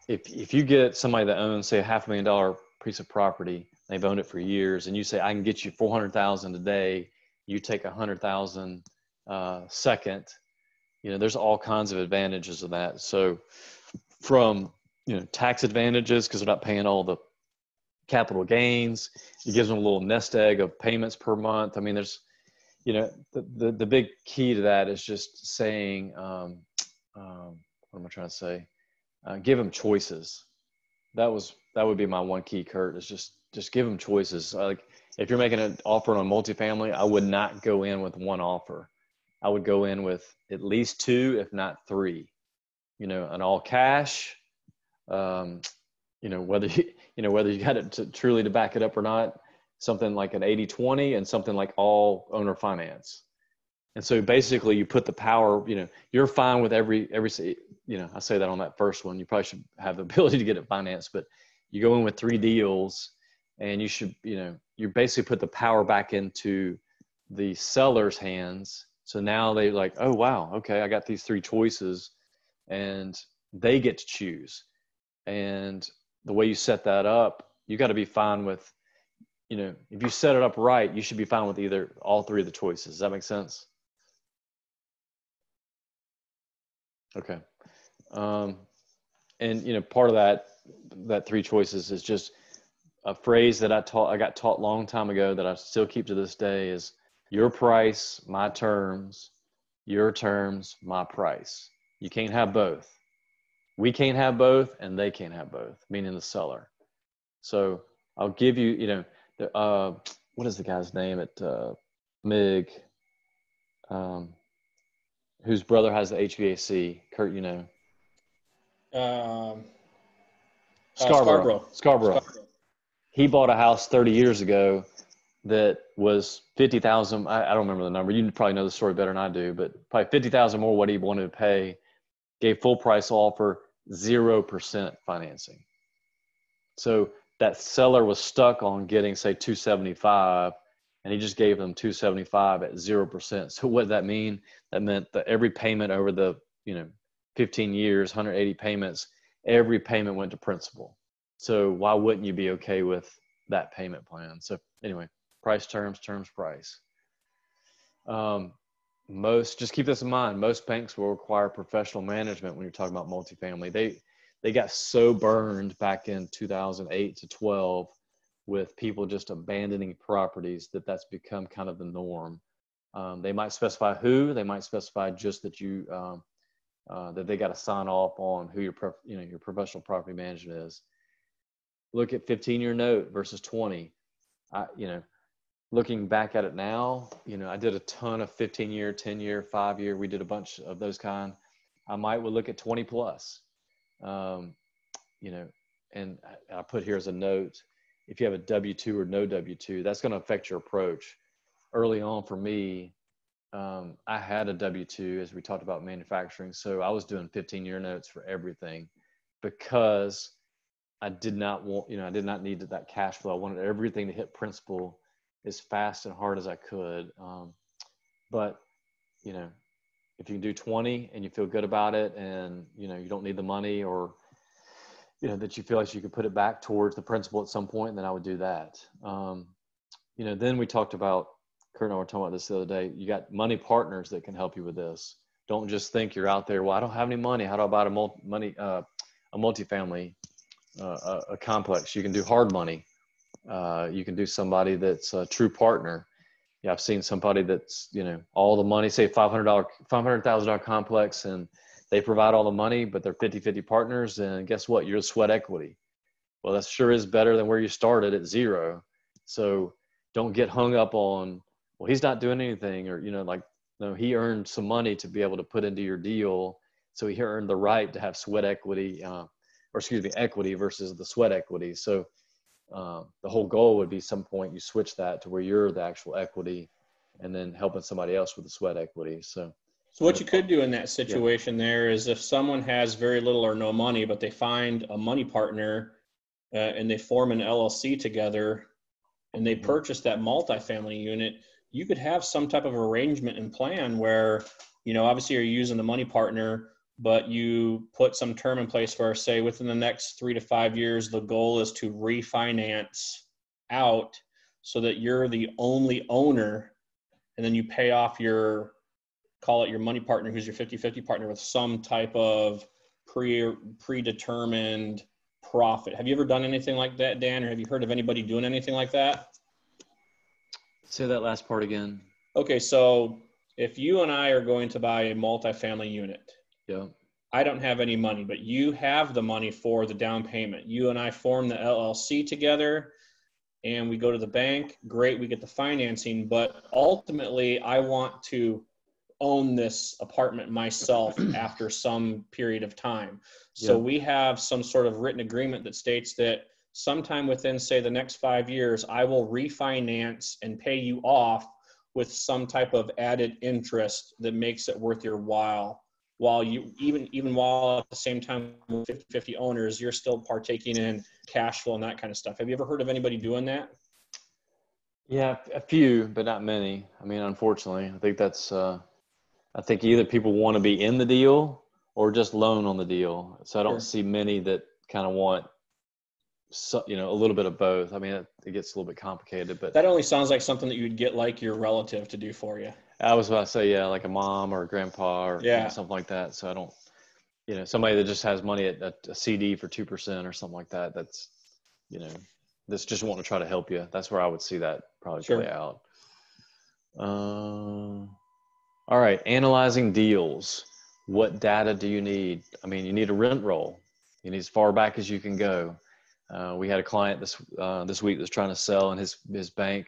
if if you get somebody that owns, say, a half a million dollar piece of property, they've owned it for years, and you say, I can get you four hundred thousand today, you take a hundred thousand uh, second, you know, there's all kinds of advantages of that. So from, you know, tax advantages, because they're not paying all the capital gains, it gives them a little nest egg of payments per month. I mean, there's, you know, the, the, the big key to that is just saying, um, um, what am I trying to say? Uh, give them choices. That was, that would be my one key, Curt, is just, just give them choices. Like if you're making an offer on a multifamily, I would not go in with one offer. I would go in with at least two, if not three, you know, an all cash, um, you know, whether, you, you know, whether you got it to truly to back it up or not, something like an eighty twenty and something like all owner finance. And so basically you put the power, you know, you're fine with every, every, you know, I say that on that first one, you probably should have the ability to get it financed, but you go in with three deals and you should, you know, you basically put the power back into the seller's hands. So now they like, oh, wow. Okay. I got these three choices and they get to choose. And the way you set that up, you got to be fine with, you know, if you set it up right, you should be fine with either all three of the choices. Does that make sense? Okay. Um, and, you know, part of that, that three choices is just a phrase that I taught, I got taught a long time ago that I still keep to this day is your price, my terms, your terms, my price. You can't have both. We can't have both and they can't have both, meaning the seller. So I'll give you, you know, Uh, what is the guy's name at uh, M I G, um, whose brother has the H V A C? Curt, you know. Um, uh, Scarborough. Scarborough. Scarborough. Scarborough. He bought a house thirty years ago that was fifty thousand dollars. I, I don't remember the number. You probably know the story better than I do, but probably fifty thousand dollars more what he wanted to pay. Gave full price offer, zero percent financing. So that seller was stuck on getting, say, two seventy-five, and he just gave them two seventy-five at zero percent. So what did that mean? That meant that every payment over the, you know, fifteen years, one hundred eighty payments, every payment went to principal. So why wouldn't you be okay with that payment plan? So anyway, price, terms, terms, price. Um, most, just keep this in mind, most banks will require professional management when you're talking about multifamily. They, they got so burned back in two thousand eight to twelve with people just abandoning properties that that's become kind of the norm. Um, they might specify who, they might specify just that you, um, uh, that they got to sign off on who your, prof, you know, your professional property management is. Look at fifteen year note versus twenty. I, you know, looking back at it now, you know, I did a ton of fifteen year, ten year, five year. We did a bunch of those kind. I might would look at twenty plus, um, you know, and I, I put here as a note, if you have a W two or no W two, that's going to affect your approach. Early on for me, um, I had a W two as we talked about manufacturing. So I was doing fifteen year notes for everything because I did not want, you know, I did not need that cash flow. I wanted everything to hit principal as fast and hard as I could. Um, but, you know, if you can do twenty and you feel good about it and, you know, you don't need the money or, you know, that you feel like you could put it back towards the principal at some point, then I would do that. Um, you know, then we talked about, Curt and I were talking about this the other day, you got money partners that can help you with this. Don't just think you're out there, well, I don't have any money. How do I buy a, multi money, uh, a multifamily uh, a, a complex? You can do hard money. Uh, you can do somebody that's a true partner. Yeah, I've seen somebody that's, you know, all the money, say five hundred thousand dollar complex, and they provide all the money, but they're fifty fifty partners. And guess what? You're sweat equity. Well, that sure is better than where you started at zero. So don't get hung up on, well, he's not doing anything, or, you know, like, no, he earned some money to be able to put into your deal. So he earned the right to have sweat equity, uh, or excuse me, equity versus the sweat equity. So uh, the whole goal would be some point you switch that to where you're the actual equity and then helping somebody else with the sweat equity. So, so what you could do in that situation yeah. there is if someone has very little or no money, but they find a money partner uh, and they form an L L C together and they purchase that multifamily unit, you could have some type of arrangement and plan where, you know, obviously you're using the money partner, but you put some term in place where, say, within the next three to five years, the goal is to refinance out so that you're the only owner, and then you pay off your, call it your money partner, who's your fifty fifty partner, with some type of pre predetermined profit. Have you ever done anything like that, Dan, or have you heard of anybody doing anything like that? Say that last part again. Okay, so if you and I are going to buy a multifamily unit, yeah. I don't have any money, but you have the money for the down payment. You and I form the L L C together, and we go to the bank. Great, we get the financing, but ultimately I want to own this apartment myself after some period of time. So yeah. we have some sort of written agreement that states that sometime within, say, the next five years, I will refinance and pay you off with some type of added interest that makes it worth your while. While you, even even while at the same time, fifty fifty owners, you're still partaking in cash flow and that kind of stuff. Have you ever heard of anybody doing that? Yeah, a few, but not many. I mean, unfortunately, I think that's, uh, I think either people want to be in the deal or just loan on the deal. So I don't sure. see many that kind of want, so, you know, a little bit of both. I mean, it, it gets a little bit complicated, but that only sounds like something that you'd get like your relative to do for you. I was about to say, yeah, like a mom or a grandpa or yeah. you know, something like that. So I don't, you know, somebody that just has money at a, a C D for two percent or something like that. That's, you know, that's just wanting to try to help you. That's where I would see that probably sure. play out. Um, uh, all right. Analyzing deals. What data do you need? I mean, you need a rent roll. You need as far back as you can go. Uh, we had a client this uh, this week that's trying to sell, and his his bank,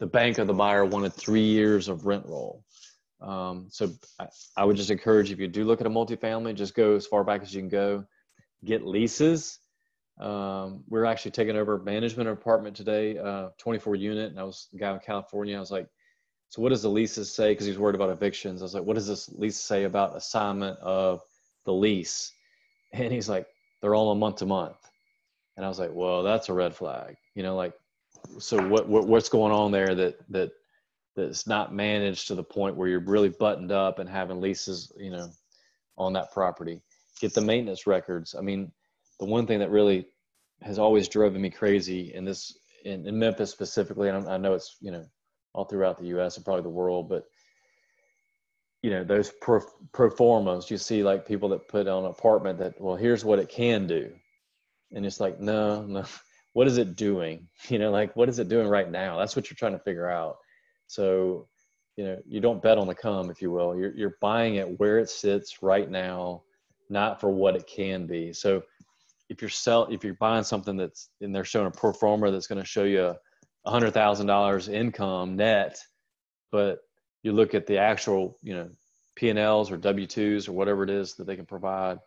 the bank of the buyer, wanted three years of rent roll. Um, so I, I would just encourage, if you do look at a multifamily, just go as far back as you can go. Get leases. Um, we're actually taking over management of apartment today, uh, twenty-four unit, and I was a guy in California. I was like, so what does the leases say? Because he's worried about evictions. I was like, what does this lease say about assignment of the lease? And he's like, they're all a month to month. And I was like, well, that's a red flag, you know, like, so what, what what's going on there that, that, that's not managed to the point where you're really buttoned up and having leases, you know, on that property. Get the maintenance records. I mean, the one thing that really has always driven me crazy in this, in, in Memphis specifically, and I know it's, you know, all throughout the U S and probably the world, but you know, those pro, pro formas, you see like people that put on an apartment that, well, here's what it can do. And it's like, no, no, what is it doing? You know, like, what is it doing right now? That's what you're trying to figure out. So, you know, you don't bet on the come, if you will. You're, you're buying it where it sits right now, not for what it can be. So if you're sell, if you're buying something that's, and they're showing a pro forma that's going to show you a hundred thousand dollars income net, but you look at the actual, you know, P and Ls or W twos or whatever it is that they can provide,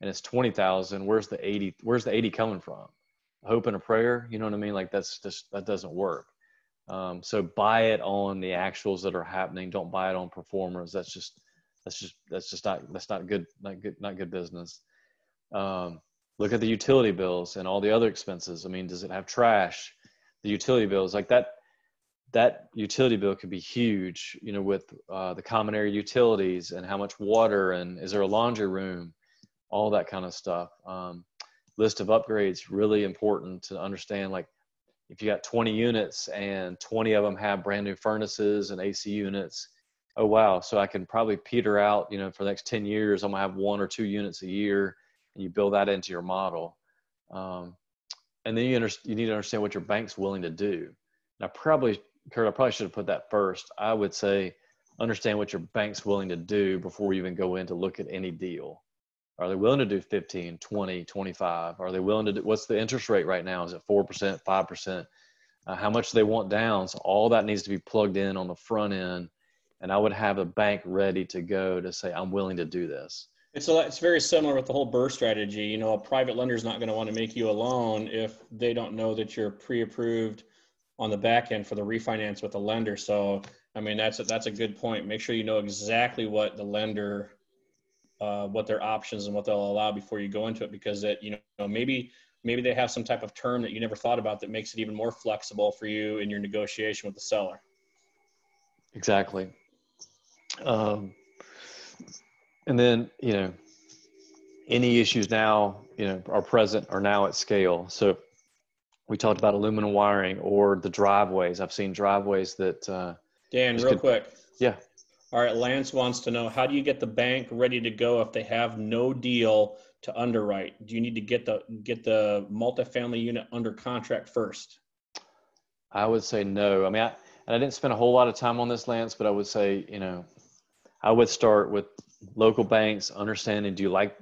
and it's twenty thousand, where's the eighty, where's the eighty coming from? A hope and a prayer. You know what I mean? Like that's just, that doesn't work. Um, so buy it on the actuals that are happening. Don't buy it on performers. That's just, that's just, that's just not, that's not good, not good, not good business. Um, look at the utility bills and all the other expenses. I mean, does it have trash? The utility bills, like that, that utility bill could be huge, you know, with uh, the common area utilities and how much water, and is there a laundry room, all that kind of stuff. Um, list of upgrades, really important to understand, like, if you got twenty units and twenty of them have brand new furnaces and A C units, oh, wow. So I can probably peter out, you know, for the next ten years, I'm gonna have one or two units a year, and you build that into your model. Um, and then you, under, you need to understand what your bank's willing to do. And I probably, Curt, I probably should have put that first. I would say, understand what your bank's willing to do before you even go in to look at any deal. Are they willing to do fifteen, twenty, twenty-five? Are they willing to do, what's the interest rate right now? Is it four percent, five percent? Uh, how much do they want down? So all that needs to be plugged in on the front end. And I would have a bank ready to go to say, I'm willing to do this. And so that's very similar with the whole BRRRR strategy. You know, a private lender is not going to want to make you a loan if they don't know that you're pre-approved on the back end for the refinance with the lender. So, I mean, that's a, that's a good point. Make sure you know exactly what the lender Uh, what their options and what they'll allow before you go into it, because that, you know, maybe maybe they have some type of term that you never thought about that makes it even more flexible for you in your negotiation with the seller. Exactly. Um, and then, you know, any issues now, you know, are present or now at scale. So we talked about aluminum wiring or the driveways. I've seen driveways that uh, Dan, real could, quick. Yeah. All right, Lance wants to know, how do you get the bank ready to go if they have no deal to underwrite? Do you need to get the get the multifamily unit under contract first? I would say no. I mean, I, and I didn't spend a whole lot of time on this, Lance, but I would say, you know, I would start with local banks, understanding, do you like,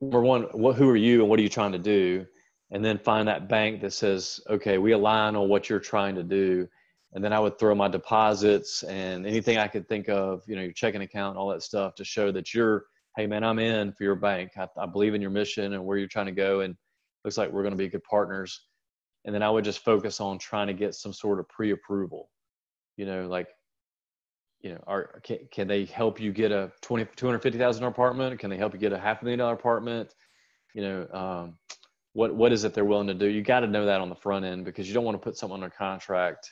number one, what, who are you and what are you trying to do? And then find that bank that says, okay, we align on what you're trying to do. And then I would throw my deposits and anything I could think of, you know, your checking account, all that stuff, to show that you're, hey man, I'm in for your bank. I, I believe in your mission and where you're trying to go. And looks like we're going to be good partners. And then I would just focus on trying to get some sort of pre-approval, you know, like, you know, are, can, can they help you get a two hundred fifty thousand dollars apartment? Can they help you get a half a million dollar apartment? You know, um, what, what is it they're willing to do? You got to know that on the front end, because you don't want to put someone under contract,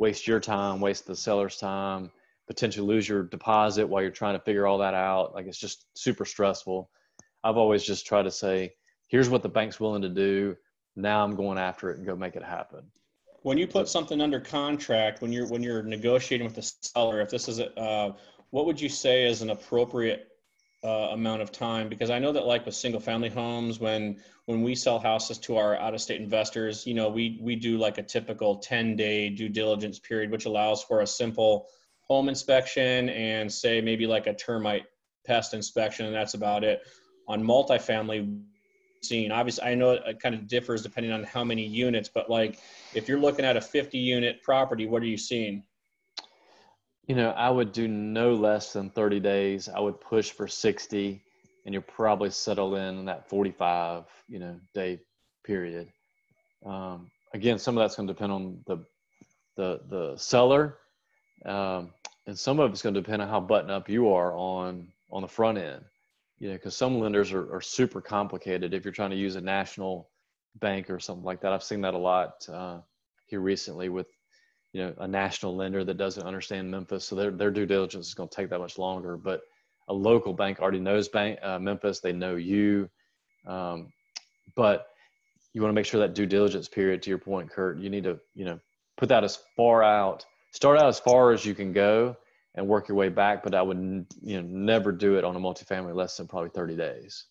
waste your time, waste the seller's time, potentially lose your deposit while you're trying to figure all that out. Like, it's just super stressful. I've always just tried to say, here's what the bank's willing to do. Now I'm going after it and go make it happen. When you put something under contract, when you're, when you're negotiating with the seller, if this is a, uh, what would you say is an appropriate uh, amount of time? Because I know that, like with single family homes, when, when we sell houses to our out-of-state investors, you know, we, we do like a typical ten day due diligence period, which allows for a simple home inspection and, say, maybe like a termite pest inspection. And that's about it. On multifamily scene, obviously, I know it kind of differs depending on how many units, but like if you're looking at a fifty unit property, what are you seeing? You know, I would do no less than thirty days. I would push for sixty, and you'll probably settle in in that forty-five, you know, day period. Um, again, some of that's going to depend on the the the seller, um, and some of it's going to depend on how buttoned up you are on on the front end. You know, because some lenders are, are super complicated. If you're trying to use a national bank or something like that, I've seen that a lot uh, here recently with, you know, a national lender that doesn't understand Memphis. So their, their due diligence is going to take that much longer, but a local bank already knows bank, uh, Memphis. They know you. Um, but you want to make sure that due diligence period, to your point, Curt, you need to, you know, put that as far out, start out as far as you can go, and work your way back. But I would, you know, never do it on a multifamily less than probably thirty days.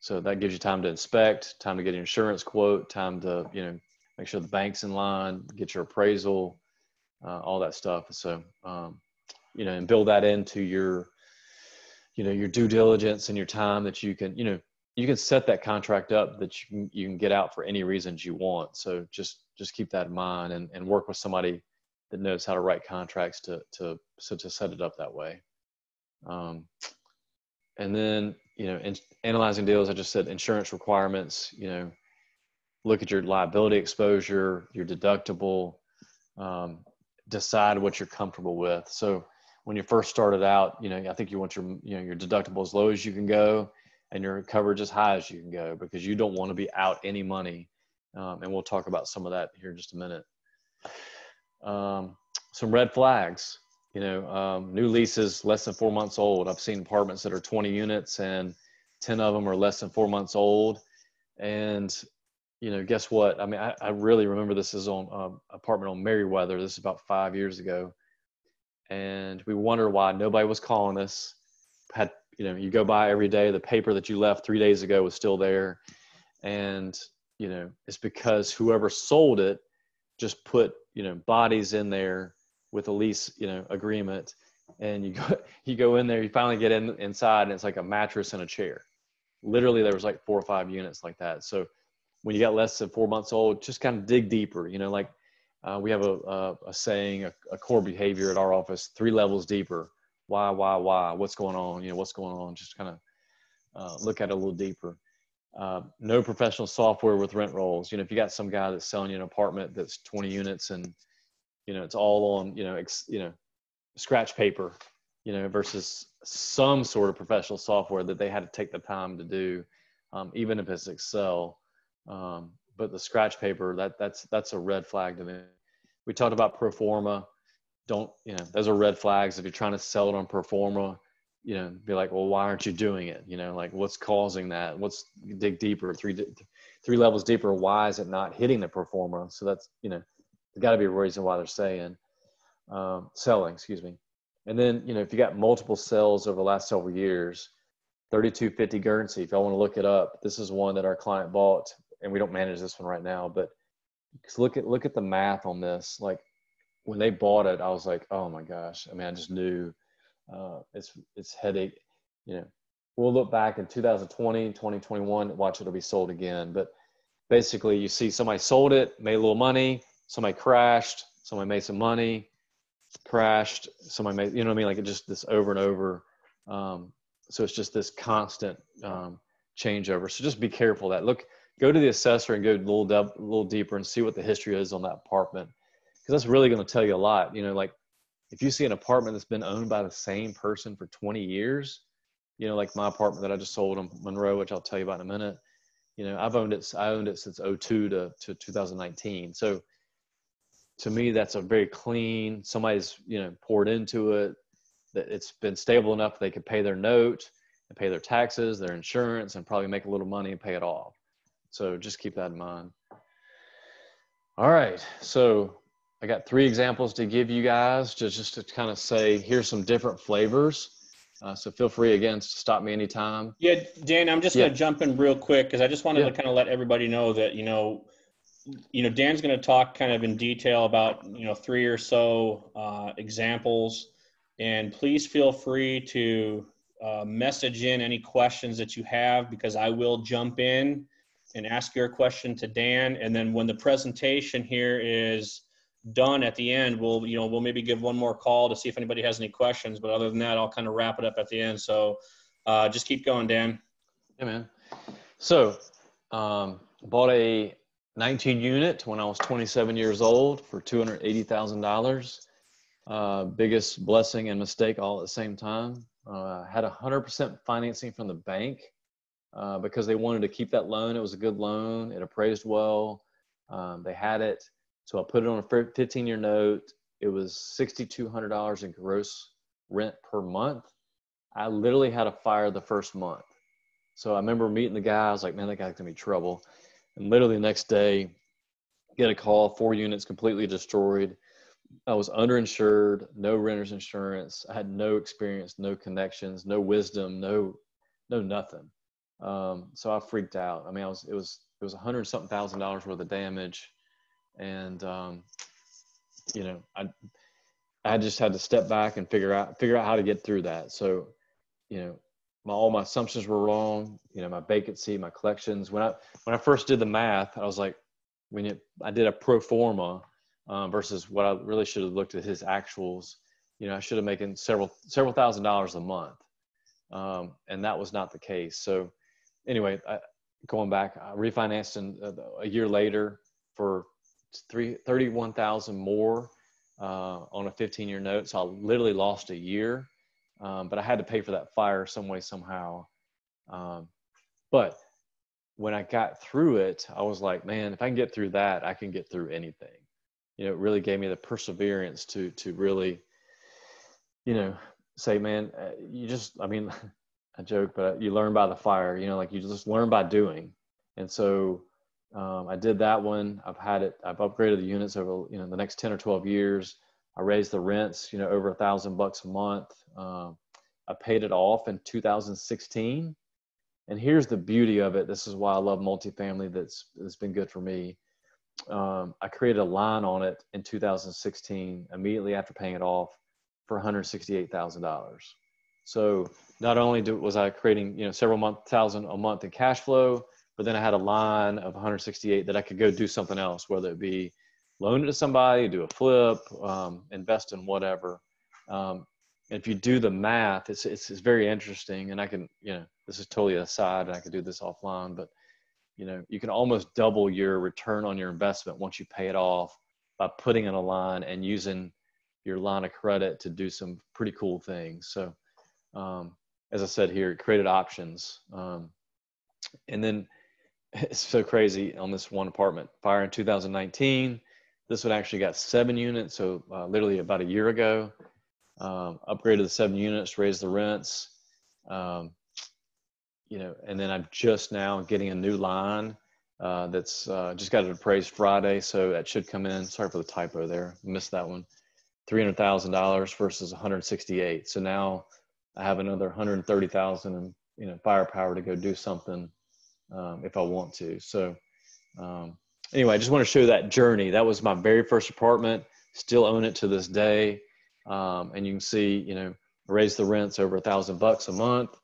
So that gives you time to inspect, time to get an insurance quote, time to, you know, make sure the bank's in line, get your appraisal, uh, all that stuff. So, um, you know, and build that into your, you know, your due diligence and your time that you can, you know, you can set that contract up that you can, you can get out for any reasons you want. So just, just keep that in mind, and, and work with somebody that knows how to write contracts to, to, so to set it up that way. Um, and then, you know, in, analyzing deals, I just said insurance requirements, you know, look at your liability exposure, your deductible, um, decide what you're comfortable with. So when you first started out, you know, I think you want your, you know, your deductible as low as you can go and your coverage as high as you can go, because you don't want to be out any money. Um, and we'll talk about some of that here in just a minute. Um, some red flags, you know, um, new leases less than four months old. I've seen apartments that are twenty units and ten of them are less than four months old. And, you know, guess what? I mean, I, I really remember this is on um, apartment on Merriweather. This is about five years ago. And we wonder why nobody was calling us. Had, you know, you go by every day, the paper that you left three days ago was still there. And, you know, it's because whoever sold it just put, you know, bodies in there with a lease, you know, agreement. And you go, you go in there, you finally get in inside and it's like a mattress and a chair. Literally there was like four or five units like that. So when you got less than four months old, just kind of dig deeper, you know, like uh, we have a, a, a saying, a, a core behavior at our office, three levels deeper. Why, why, why, what's going on? You know, what's going on? Just kind of uh, look at it a little deeper. Uh, no professional software with rent rolls. You know, if you got some guy that's selling you an apartment that's twenty units and, you know, it's all on, you know, ex, you know, scratch paper, you know, versus some sort of professional software that they had to take the time to do, um, even if it's Excel. Um, but the scratch paper, that that's, that's a red flag to me. We talked about pro forma. Don't, you know, those are red flags. If you're trying to sell it on pro forma, you know, be like, well, why aren't you doing it? You know, like what's causing that? What's dig deeper, three, three levels deeper. Why is it not hitting the pro forma? So that's, you know, there's gotta be a reason why they're saying, um, selling, excuse me. And then, you know, if you got multiple sales over the last several years, thirty-two fifty Guernsey, if y'all want to look it up, this is one that our client bought. And we don't manage this one right now, but look at, look at the math on this. Like when they bought it, I was like, oh my gosh. I mean, I just knew, uh, it's, it's headache, you know, we'll look back in two thousand twenty, twenty twenty-one, watch, it'll be sold again. But basically you see somebody sold it, made a little money, somebody crashed, somebody made some money, crashed, somebody made, you know what I mean? Like it just this over and over. Um, so it's just this constant, um, changeover. So just be careful of that. Look, go to the assessor and go a little, dub, a little deeper and see what the history is on that apartment. Cause that's really going to tell you a lot. You know, like if you see an apartment that's been owned by the same person for twenty years, you know, like my apartment that I just sold in Monroe, which I'll tell you about in a minute, you know, I've owned it. I owned it since oh two to, to two thousand nineteen. So to me, that's a very clean, somebody's, you know, poured into it, that it's been stable enough they could pay their note and pay their taxes, their insurance, and probably make a little money and pay it off. So just keep that in mind. All right. So I got three examples to give you guys just, just to kind of say, here's some different flavors. Uh, so feel free again to stop me anytime. Yeah, Dan, I'm just yeah. going to jump in real quick. Cause I just wanted yeah. to kind of let everybody know that, you know, you know, Dan's going to talk kind of in detail about, you know, three or so uh, examples, and please feel free to uh, message in any questions that you have, because I will jump in and ask your question to Dan. And then when the presentation here is done at the end, we'll, you know, we'll maybe give one more call to see if anybody has any questions, but other than that, I'll kind of wrap it up at the end. So uh, just keep going, Dan. Yeah, man. So um, bought a nineteen unit when I was twenty-seven years old for two hundred eighty thousand dollars. Uh, biggest blessing and mistake all at the same time. Uh, had one hundred percent financing from the bank. Uh, because they wanted to keep that loan. It was a good loan. It appraised well. Um, they had it. So I put it on a fifteen year note. It was six thousand two hundred dollars in gross rent per month. I literally had a fire the first month. So I remember meeting the guy. I was like, man, that guy's going to be trouble. And literally the next day, get a call, four units completely destroyed. I was underinsured, no renter's insurance. I had no experience, no connections, no wisdom, no, no nothing. Um, so I freaked out. I mean, I was, it was, it was a hundred something thousand dollars worth of damage. And, um, you know, I, I just had to step back and figure out, figure out how to get through that. So, you know, my, all my assumptions were wrong. You know, my vacancy, my collections, when I, when I first did the math, I was like, when it, I did a pro forma, Um, versus what I really should have looked at his actuals. You know, I should have making several, several thousand dollars a month. Um, and that was not the case. So anyway, I, going back, I refinanced in, uh, a year later for three, thirty-one thousand more uh, on a fifteen year note. So I literally lost a year, um, but I had to pay for that fire some way, somehow. Um, but when I got through it, I was like, man, if I can get through that, I can get through anything. You know, it really gave me the perseverance to, to really, you know, say, man, you just, I mean, I joke, but you learn by the fire, you know, like you just learn by doing. And so um, I did that one. I've had it, I've upgraded the units over, you know, the next ten or twelve years. I raised the rents, you know, over a thousand bucks a month. Um, I paid it off in two thousand sixteen. And here's the beauty of it. This is why I love multifamily. That's, that's been good for me. Um, I created a line on it in two thousand sixteen, immediately after paying it off, for one hundred sixty-eight thousand dollars. So not only do, was I creating, you know, several month, thousand a month in cash flow, but then I had a line of one hundred sixty-eight that I could go do something else, whether it be loan it to somebody, do a flip, um, invest in whatever. Um, and if you do the math, it's, it's, it's very interesting. And I can, you know, this is totally aside, and I could do this offline, but you know, you can almost double your return on your investment once you pay it off by putting in a line and using your line of credit to do some pretty cool things. So, um, as I said here, it created options. Um, and then it's so crazy on this one apartment fire in two thousand nineteen. This one actually got seven units. So uh, literally about a year ago, um, upgraded the seven units, raised the rents. Um, You know, and then I'm just now getting a new line uh, that's uh, just got it appraised Friday, so that should come in. Sorry for the typo there, missed that one. Three hundred thousand dollars versus one hundred sixty-eight. So now I have another hundred thirty thousand and you know firepower to go do something um, if I want to. So um, anyway, I just want to show that journey. That was my very first apartment. Still own it to this day, um, and you can see you know raise the rents over a thousand bucks a month.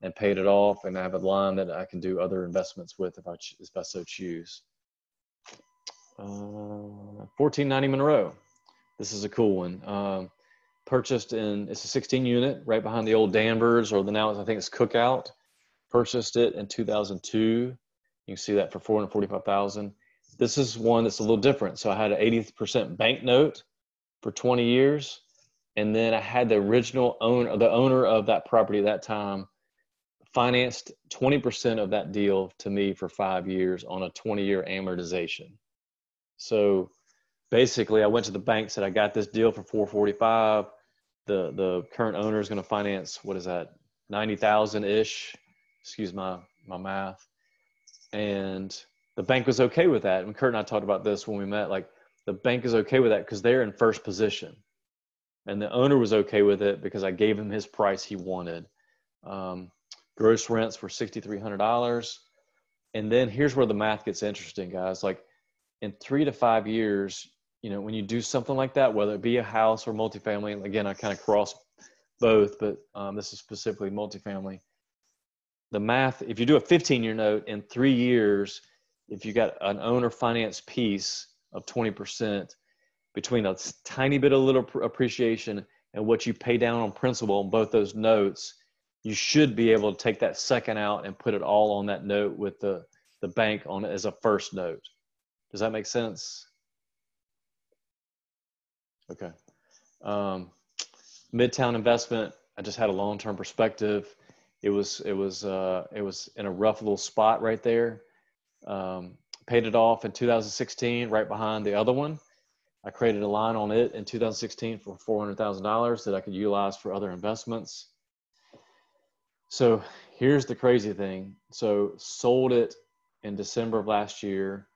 And paid it off, and I have a line that I can do other investments with if I, if I so choose. Uh, fourteen ninety Monroe. This is a cool one. Um, purchased in, it's a sixteen unit right behind the old Danvers, or the now I think it's Cookout. Purchased it in two thousand two. You can see that for four hundred forty-five thousand dollars. This is one that's a little different. So I had an eighty percent bank note for twenty years, and then I had the original owner, the owner of that property at that time, financed twenty percent of that deal to me for five years on a twenty year amortization. So basically I went to the bank, said, I got this deal for four forty-five. The, the current owner is going to finance, what is that? ninety thousand ish, excuse my, my math. And the bank was okay with that. And Curt and I talked about this when we met, like the bank is okay with that because they're in first position, and the owner was okay with it because I gave him his price he wanted. Um, Gross rents were six thousand three hundred dollars. And then here's where the math gets interesting, guys. Like in three to five years, you know, when you do something like that, whether it be a house or multifamily, again, I kind of cross both, but um, this is specifically multifamily. The math, if you do a fifteen year note in three years, if you got an owner finance piece of twenty percent between a tiny bit of little appreciation and what you pay down on principal on both those notes, you should be able to take that second out and put it all on that note with the, the bank on it as a first note. Does that make sense? Okay. Um, Midtown investment. I just had a long-term perspective. It was, it was, uh, it was in a rough little spot right there. Um, paid it off in two thousand sixteen, right behind the other one. I created a line on it in two thousand sixteen for four hundred thousand dollars that I could utilize for other investments. So here's the crazy thing. So sold it in December of last year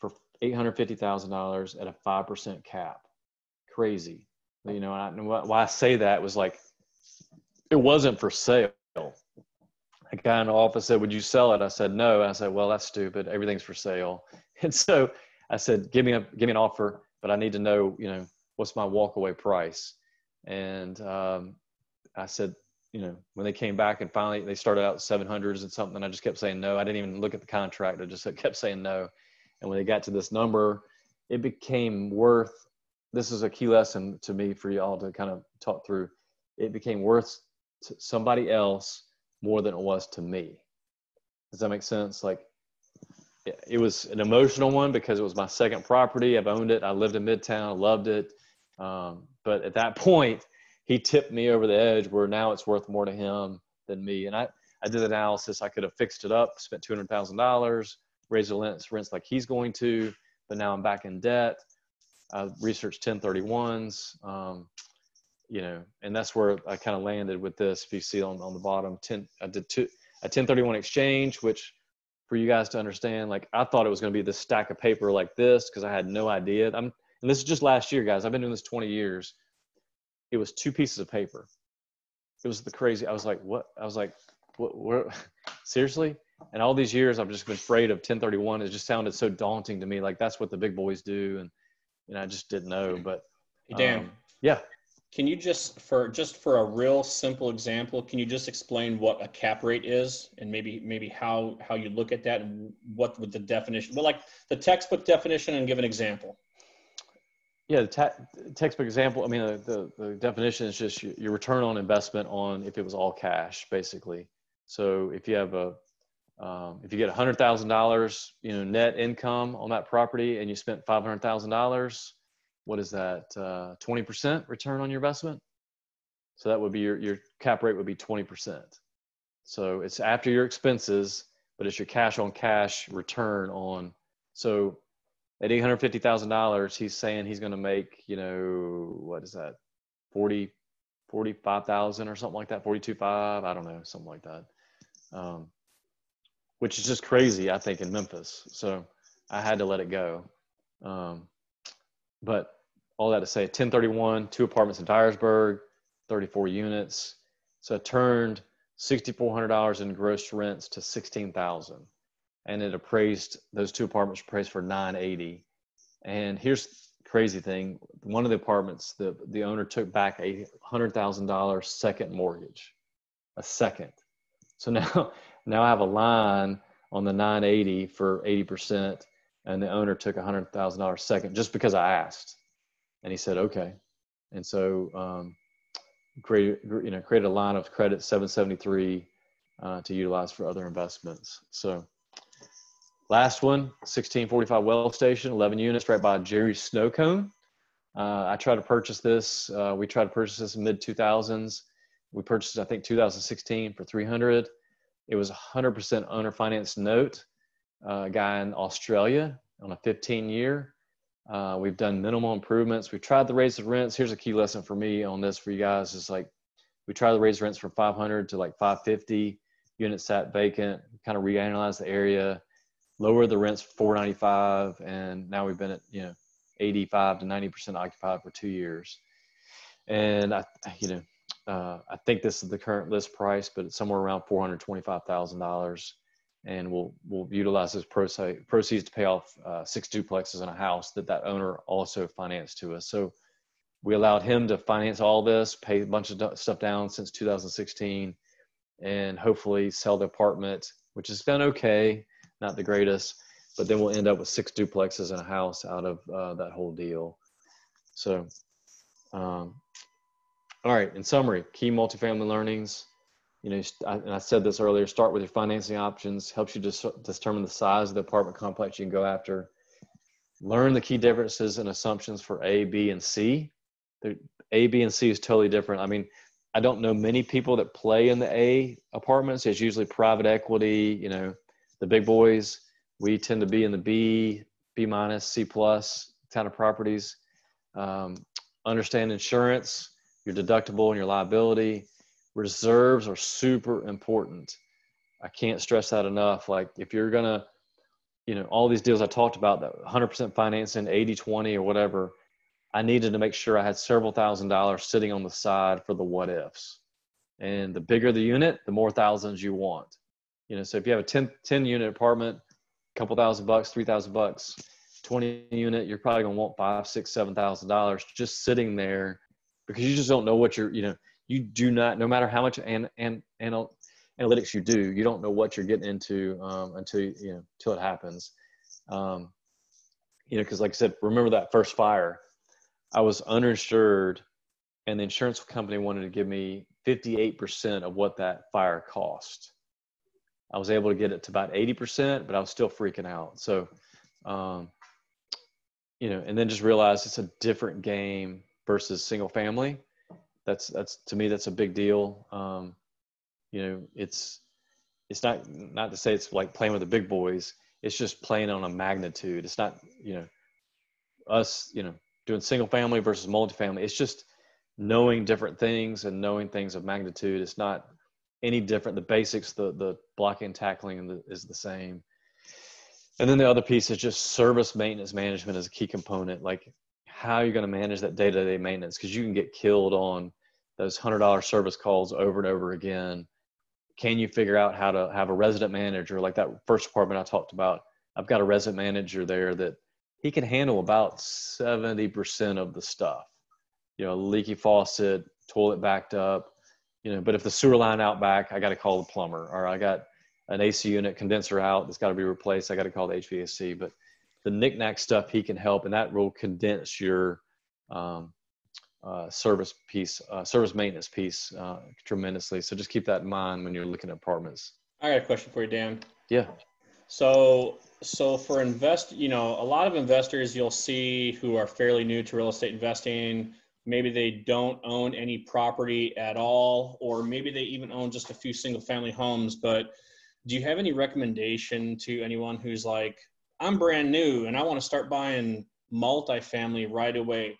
for eight hundred fifty thousand dollars at a five percent cap. crazy. You know, and I, why I say that was like, it wasn't for sale. A guy in the office said, would you sell it? I said, no. I said, well, that's stupid. Everything's for sale. And so I said, give me a, give me an offer, but I need to know, you know, what's my walkaway price. And um, I said, you know, when they came back and finally they started out seven hundreds and something, and I just kept saying no. I didn't even look at the contract. I just kept saying no. And when they got to this number, it became worth, this is a key lesson to me for y'all to kind of talk through. It became worth to somebody else more than it was to me. Does that make sense? Like, it was an emotional one because it was my second property. I've owned it. I lived in Midtown. I loved it. Um, but at that point, he tipped me over the edge where now it's worth more to him than me. And I, I did analysis. I could have fixed it up, spent two hundred thousand dollars, raised the rents, rents like he's going to, but now I'm back in debt. I researched ten thirty-ones, um, you know, and that's where I kind of landed with this. If you see on, on the bottom, ten, I did two, a ten thirty-one exchange, which for you guys to understand, like I thought it was going to be this stack of paper like this because I had no idea. I'm, and this is just last year, guys. I've been doing this twenty years. It was two pieces of paper. It was the crazy. I was like, what? I was like, what? What? Seriously? And all these years, I've just been afraid of ten thirty-one. It just sounded so daunting to me. Like that's what the big boys do. And and I just didn't know, but um, Dan, yeah. Can you just for just for a real simple example, can you just explain what a cap rate is and maybe maybe how how you look at that and what would the definition? Well, like the textbook definition, and give an example. Yeah, the ta- textbook example. I mean, the, the the definition is just your return on investment on if it was all cash, basically. So if you have a Um, if you get one hundred thousand dollars, you know, net income on that property and you spent five hundred thousand dollars, what is that? Uh, twenty percent return on your investment. So that would be your, your cap rate would be twenty percent. So it's after your expenses, but it's your cash on cash return on. So at eight hundred fifty thousand dollars, he's saying he's going to make, you know, what is that? forty, forty-five thousand or something like that. forty-two five, I don't know, something like that. Um, which is just crazy, I think, in Memphis. So I had to let it go. Um, but all that to say, ten thirty-one, two apartments in Dyersburg, thirty-four units. So I turned six thousand four hundred dollars in gross rents to sixteen thousand dollars. And it appraised, those two apartments appraised for nine eighty. And here's the crazy thing. One of the apartments, the, the owner took back a one hundred thousand dollars second mortgage, a second. So now, Now I have a line on the nine eighty for eighty percent, and the owner took one hundred thousand dollars second just because I asked, and he said okay, and so um, created you know created a line of credit seven seventy-three uh, to utilize for other investments. So last one, sixteen forty-five Well Station, eleven units right by Jerry's Snow Cone. Uh, I tried to purchase this. Uh, we tried to purchase this in mid two thousands. We purchased I think two thousand sixteen for three hundred thousand dollars. It was one hundred percent owner finance note, uh, a guy in Australia on a fifteen year. Uh, we've done minimal improvements. We've tried to raise the rents. Here's a key lesson for me on this for you guys is like, we tried to raise rents from five hundred to like five fifty. Units sat vacant, kind of reanalyzed the area, lowered the rents four ninety-five, and now we've been at, you know, eighty-five to ninety percent occupied for two years. And I, you know, Uh, I think this is the current list price, but it's somewhere around four hundred twenty-five thousand dollars, and we'll we'll utilize those proce- proceeds to pay off uh, six duplexes and a house that that owner also financed to us. So we allowed him to finance all this, pay a bunch of d- stuff down since two thousand sixteen, and hopefully sell the apartment, which has done okay, not the greatest, but then we'll end up with six duplexes and a house out of uh, that whole deal. So. Um, All right, in summary, key multifamily learnings, you know, I, and I said this earlier, start with your financing options, helps you dis- determine the size of the apartment complex you can go after. Learn the key differences and assumptions for A, B, and C. The A, B, and C is totally different. I mean, I don't know many people that play in the A apartments. It's usually private equity, you know, the big boys. We tend to be in the B, B minus, C plus kind of properties. Um, understand insurance, your deductible and your liability. Reserves are super important. I can't stress that enough. Like if you're going to, you know, all these deals I talked about, that one hundred percent financing, eighty twenty or whatever, I needed to make sure I had several thousand dollars sitting on the side for the what ifs. And the bigger the unit, the more thousands you want. You know, so if you have a ten, ten unit apartment, a couple thousand bucks, three thousand bucks, twenty unit, you're probably gonna want five, six, seven thousand dollars just sitting there because you just don't know what you're, you know, you do not, no matter how much and and and analytics you do, you don't know what you're getting into um, until you know until it happens. Um, you know, because like I said, remember that first fire. I was uninsured, and the insurance company wanted to give me fifty-eight percent of what that fire cost. I was able to get it to about eighty percent, but I was still freaking out. So, um, you know, and then just realized it's a different game versus single family. That's, that's to me, that's a big deal. Um, you know, it's, it's not, not to say it's like playing with the big boys. It's just playing on a magnitude. It's not, you know, us, you know, doing single family versus multifamily. It's just knowing different things and knowing things of magnitude. It's not any different. The basics, the the blocking and tackling is the same. And then the other piece is just service maintenance management is a key component. Like how you're going to manage that day-to-day maintenance, because you can get killed on those one hundred dollar service calls over and over again. Can you figure out how to have a resident manager? Like that first apartment I talked about, I've got a resident manager there that he can handle about seventy percent of the stuff, you know, leaky faucet, toilet backed up, you know, but if the sewer line out back, I got to call the plumber, or I got an A C unit condenser out that's got to be replaced. I got to call the H V A C, but the knickknack stuff he can help. And that will condense your um, uh, service piece, uh, service maintenance piece uh, tremendously. So just keep that in mind when you're looking at apartments. I got a question for you, Dan. Yeah. So, so for invest, you know, a lot of investors you'll see who are fairly new to real estate investing, maybe they don't own any property at all, or maybe they even own just a few single family homes. But do you have any recommendation to anyone who's like, I'm brand new and I want to start buying multifamily right away?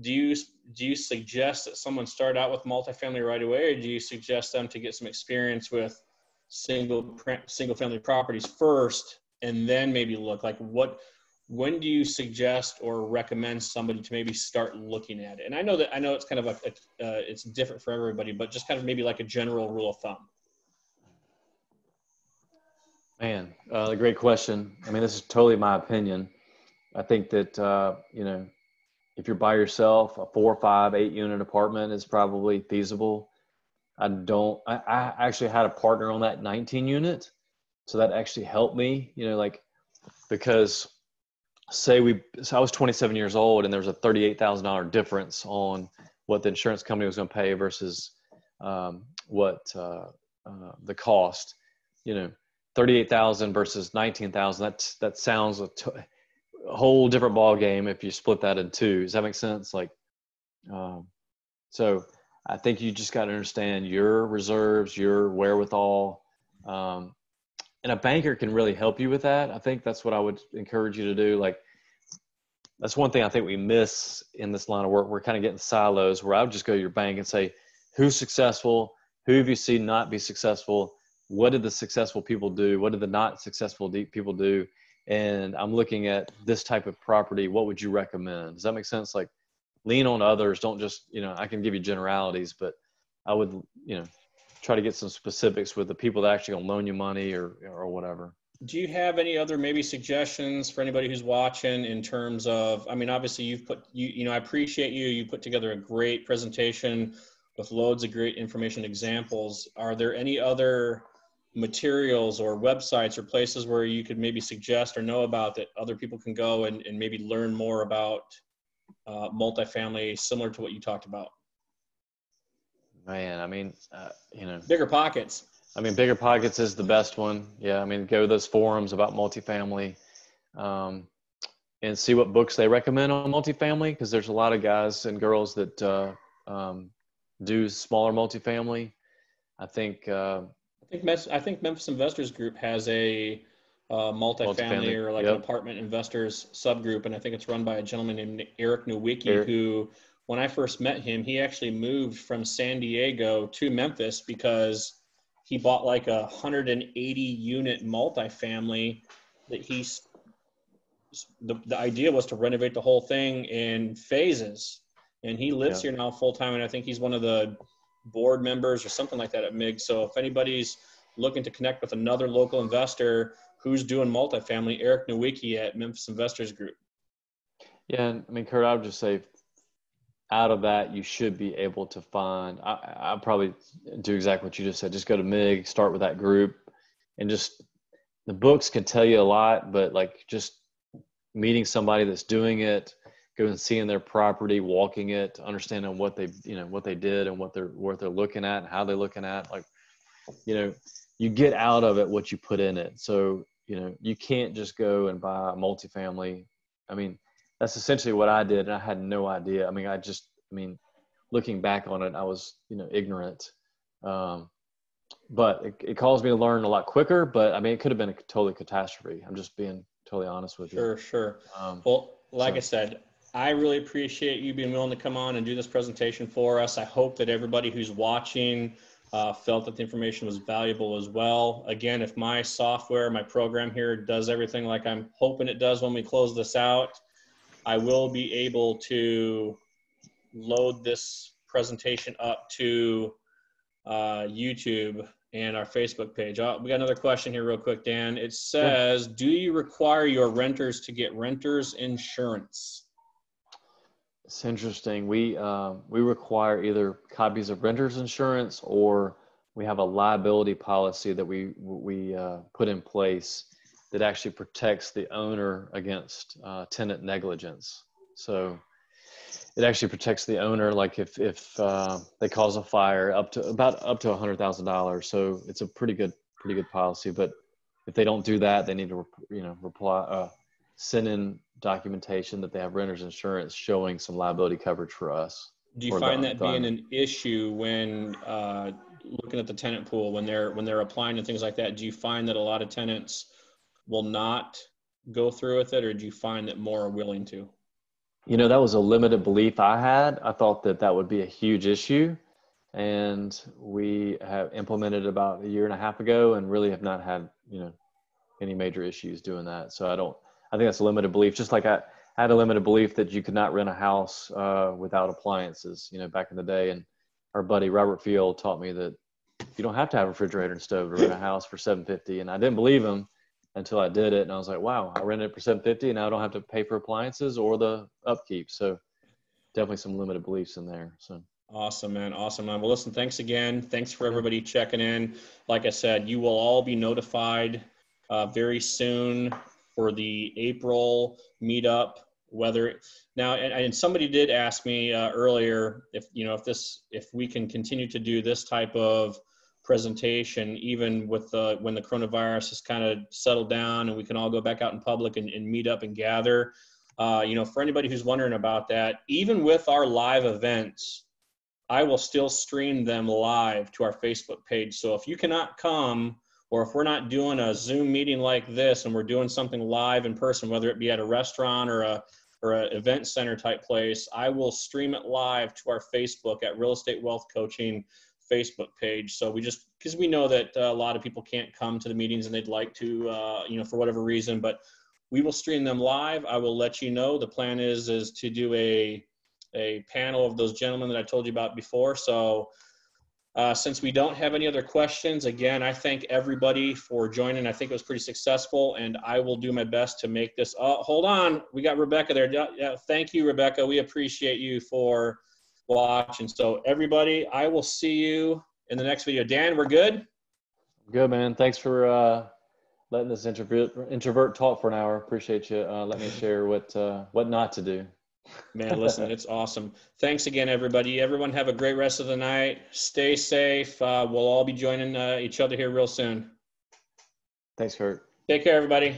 Do you, do you suggest that someone start out with multifamily right away, or do you suggest them to get some experience with single single family properties first and then maybe look? Like what, when do you suggest or recommend somebody to maybe start looking at it? And I know that, I know it's kind of a, a uh, it's different for everybody, but just kind of maybe like a general rule of thumb. Man, uh, a great question. I mean, this is totally my opinion. I think that, uh, you know, if you're by yourself, a four, five, eight unit apartment is probably feasible. I don't, I, I actually had a partner on that nineteen unit. So that actually helped me, you know, like, because say we, so I was twenty-seven years old and there was a thirty-eight thousand dollars difference on what the insurance company was going to pay versus um, what uh, uh, the cost, you know, thirty-eight thousand versus nineteen thousand. That's, that sounds a, t- a whole different ball game if you split that in two. Does that make sense? Like, um, so I think you just got to understand your reserves, your wherewithal. Um, and a banker can really help you with that. I think that's what I would encourage you to do. Like, that's one thing I think we miss in this line of work. We're kind of getting silos where I would just go to your bank and say, who's successful? Who have you seen not be successful? What did the successful people do? What did the not successful people do? And I'm looking at this type of property. What would you recommend? Does that make sense? Like, lean on others. Don't just, you know, I can give you generalities, but I would, you know, try to get some specifics with the people that actually gonna loan you money or, or whatever. Do you have any other maybe suggestions for anybody who's watching in terms of, I mean, obviously you've put, you, you know, I appreciate you, you put together a great presentation with loads of great information examples. Are there any other materials or websites or places where you could maybe suggest or know about that other people can go and, and maybe learn more about Uh, multifamily, similar to what you talked about? Man, I mean, uh, you know, Bigger Pockets. I mean, Bigger Pockets is the best one. Yeah, I mean, go to those forums about multifamily um, and see what books they recommend on multifamily, because there's a lot of guys and girls that uh, um, do smaller multifamily. I think. Uh, I think Memphis, I think Memphis Investors Group has a Uh, multifamily, multifamily or like yep. an apartment investors subgroup, and I think it's run by a gentleman named Eric Nowicki, Eric. who, when I first met him, he actually moved from San Diego to Memphis because he bought like a one hundred eighty unit multifamily that he the, the idea was to renovate the whole thing in phases. And he lives yeah. here now full time. And I think he's one of the board members or something like that at M I G. So if anybody's looking to connect with another local investor who's doing multifamily, Eric Nowicki at Memphis Investors Group. Yeah. And I mean, Curt, I would just say out of that, you should be able to find, I, I probably do exactly what you just said. Just go to M I G, start with that group, and just the books can tell you a lot, but like just meeting somebody that's doing it, going and seeing their property, walking it, understanding what they, you know, what they did and what they're, what they're looking at and how they're looking at, like, you know, you get out of it what you put in it. So, you know, you can't just go and buy a multifamily. I mean, that's essentially what I did. And I had no idea. I mean, I just, I mean, looking back on it, I was, you know, ignorant. Um, but it, it caused me to learn a lot quicker, but I mean, it could have been a totally catastrophe. I'm just being totally honest with you. Sure, sure. Um, well, like so. I said, I really appreciate you being willing to come on and do this presentation for us. I hope that everybody who's watching uh, felt that the information was valuable as well. Again, if my software, my program here does everything like I'm hoping it does when we close this out, I will be able to load this presentation up to uh, YouTube and our Facebook page. Oh, we got another question here real quick, Dan. It says, do you require your renters to get renter's insurance? It's interesting. We, uh, we require either copies of renter's insurance, or we have a liability policy that we, we uh, put in place that actually protects the owner against uh, tenant negligence. So it actually protects the owner. Like if, if uh, they cause a fire, up to about up to a hundred thousand dollars. So it's a pretty good, pretty good policy, but if they don't do that, they need to, you know, reply, uh, send in documentation that they have renter's insurance showing some liability coverage for us. Do you find that being an issue when uh, looking at the tenant pool, when they're, when they're applying and things like that? Do you find that a lot of tenants will not go through with it, or do you find that more are willing to? You know, that was a limited belief I had. I thought that that would be a huge issue, and we have implemented about a year and a half ago and really have not had, you know, any major issues doing that. So I don't, I think that's a limited belief. Just like I had a limited belief that you could not rent a house uh, without appliances, you know, back in the day. And our buddy Robert Field taught me that you don't have to have a refrigerator and stove to rent a house for seven fifty. And I didn't believe him until I did it. And I was like, wow, I rented it for seven fifty and now I don't have to pay for appliances or the upkeep. So definitely some limited beliefs in there. So awesome, man. Awesome, man. Well, listen, thanks again. Thanks for everybody checking in. Like I said, you will all be notified uh, very soon for the April meetup, whether now, and, and somebody did ask me uh, earlier if, you know, if this, if we can continue to do this type of presentation, even with the, when the coronavirus has kind of settled down and we can all go back out in public and, and meet up and gather, uh, you know, for anybody who's wondering about that, even with our live events, I will still stream them live to our Facebook page. So if you cannot come, or if we're not doing a Zoom meeting like this and we're doing something live in person, whether it be at a restaurant or a, or an event center type place, I will stream it live to our Facebook at Real Estate Wealth Coaching Facebook page. So we just, because we know that a lot of people can't come to the meetings and they'd like to, uh, you know, for whatever reason, but we will stream them live. I will let you know. The plan is, is to do a, a panel of those gentlemen that I told you about before. So Uh, since we don't have any other questions, again, I thank everybody for joining. I think it was pretty successful, and I will do my best to make this. Oh, hold on. We got Rebecca there. Yeah, thank you, Rebecca. We appreciate you for watching. So, everybody, I will see you in the next video. Dan, we're good? Good, man. Thanks for uh, letting this introvert, introvert talk for an hour. Appreciate you. Uh, let me share what uh, what not to do. Man, listen, it's awesome. Thanks again, everybody. Everyone have a great rest of the night. Stay safe. Uh, we'll all be joining uh, each other here real soon. Thanks, Curt. Take care, everybody.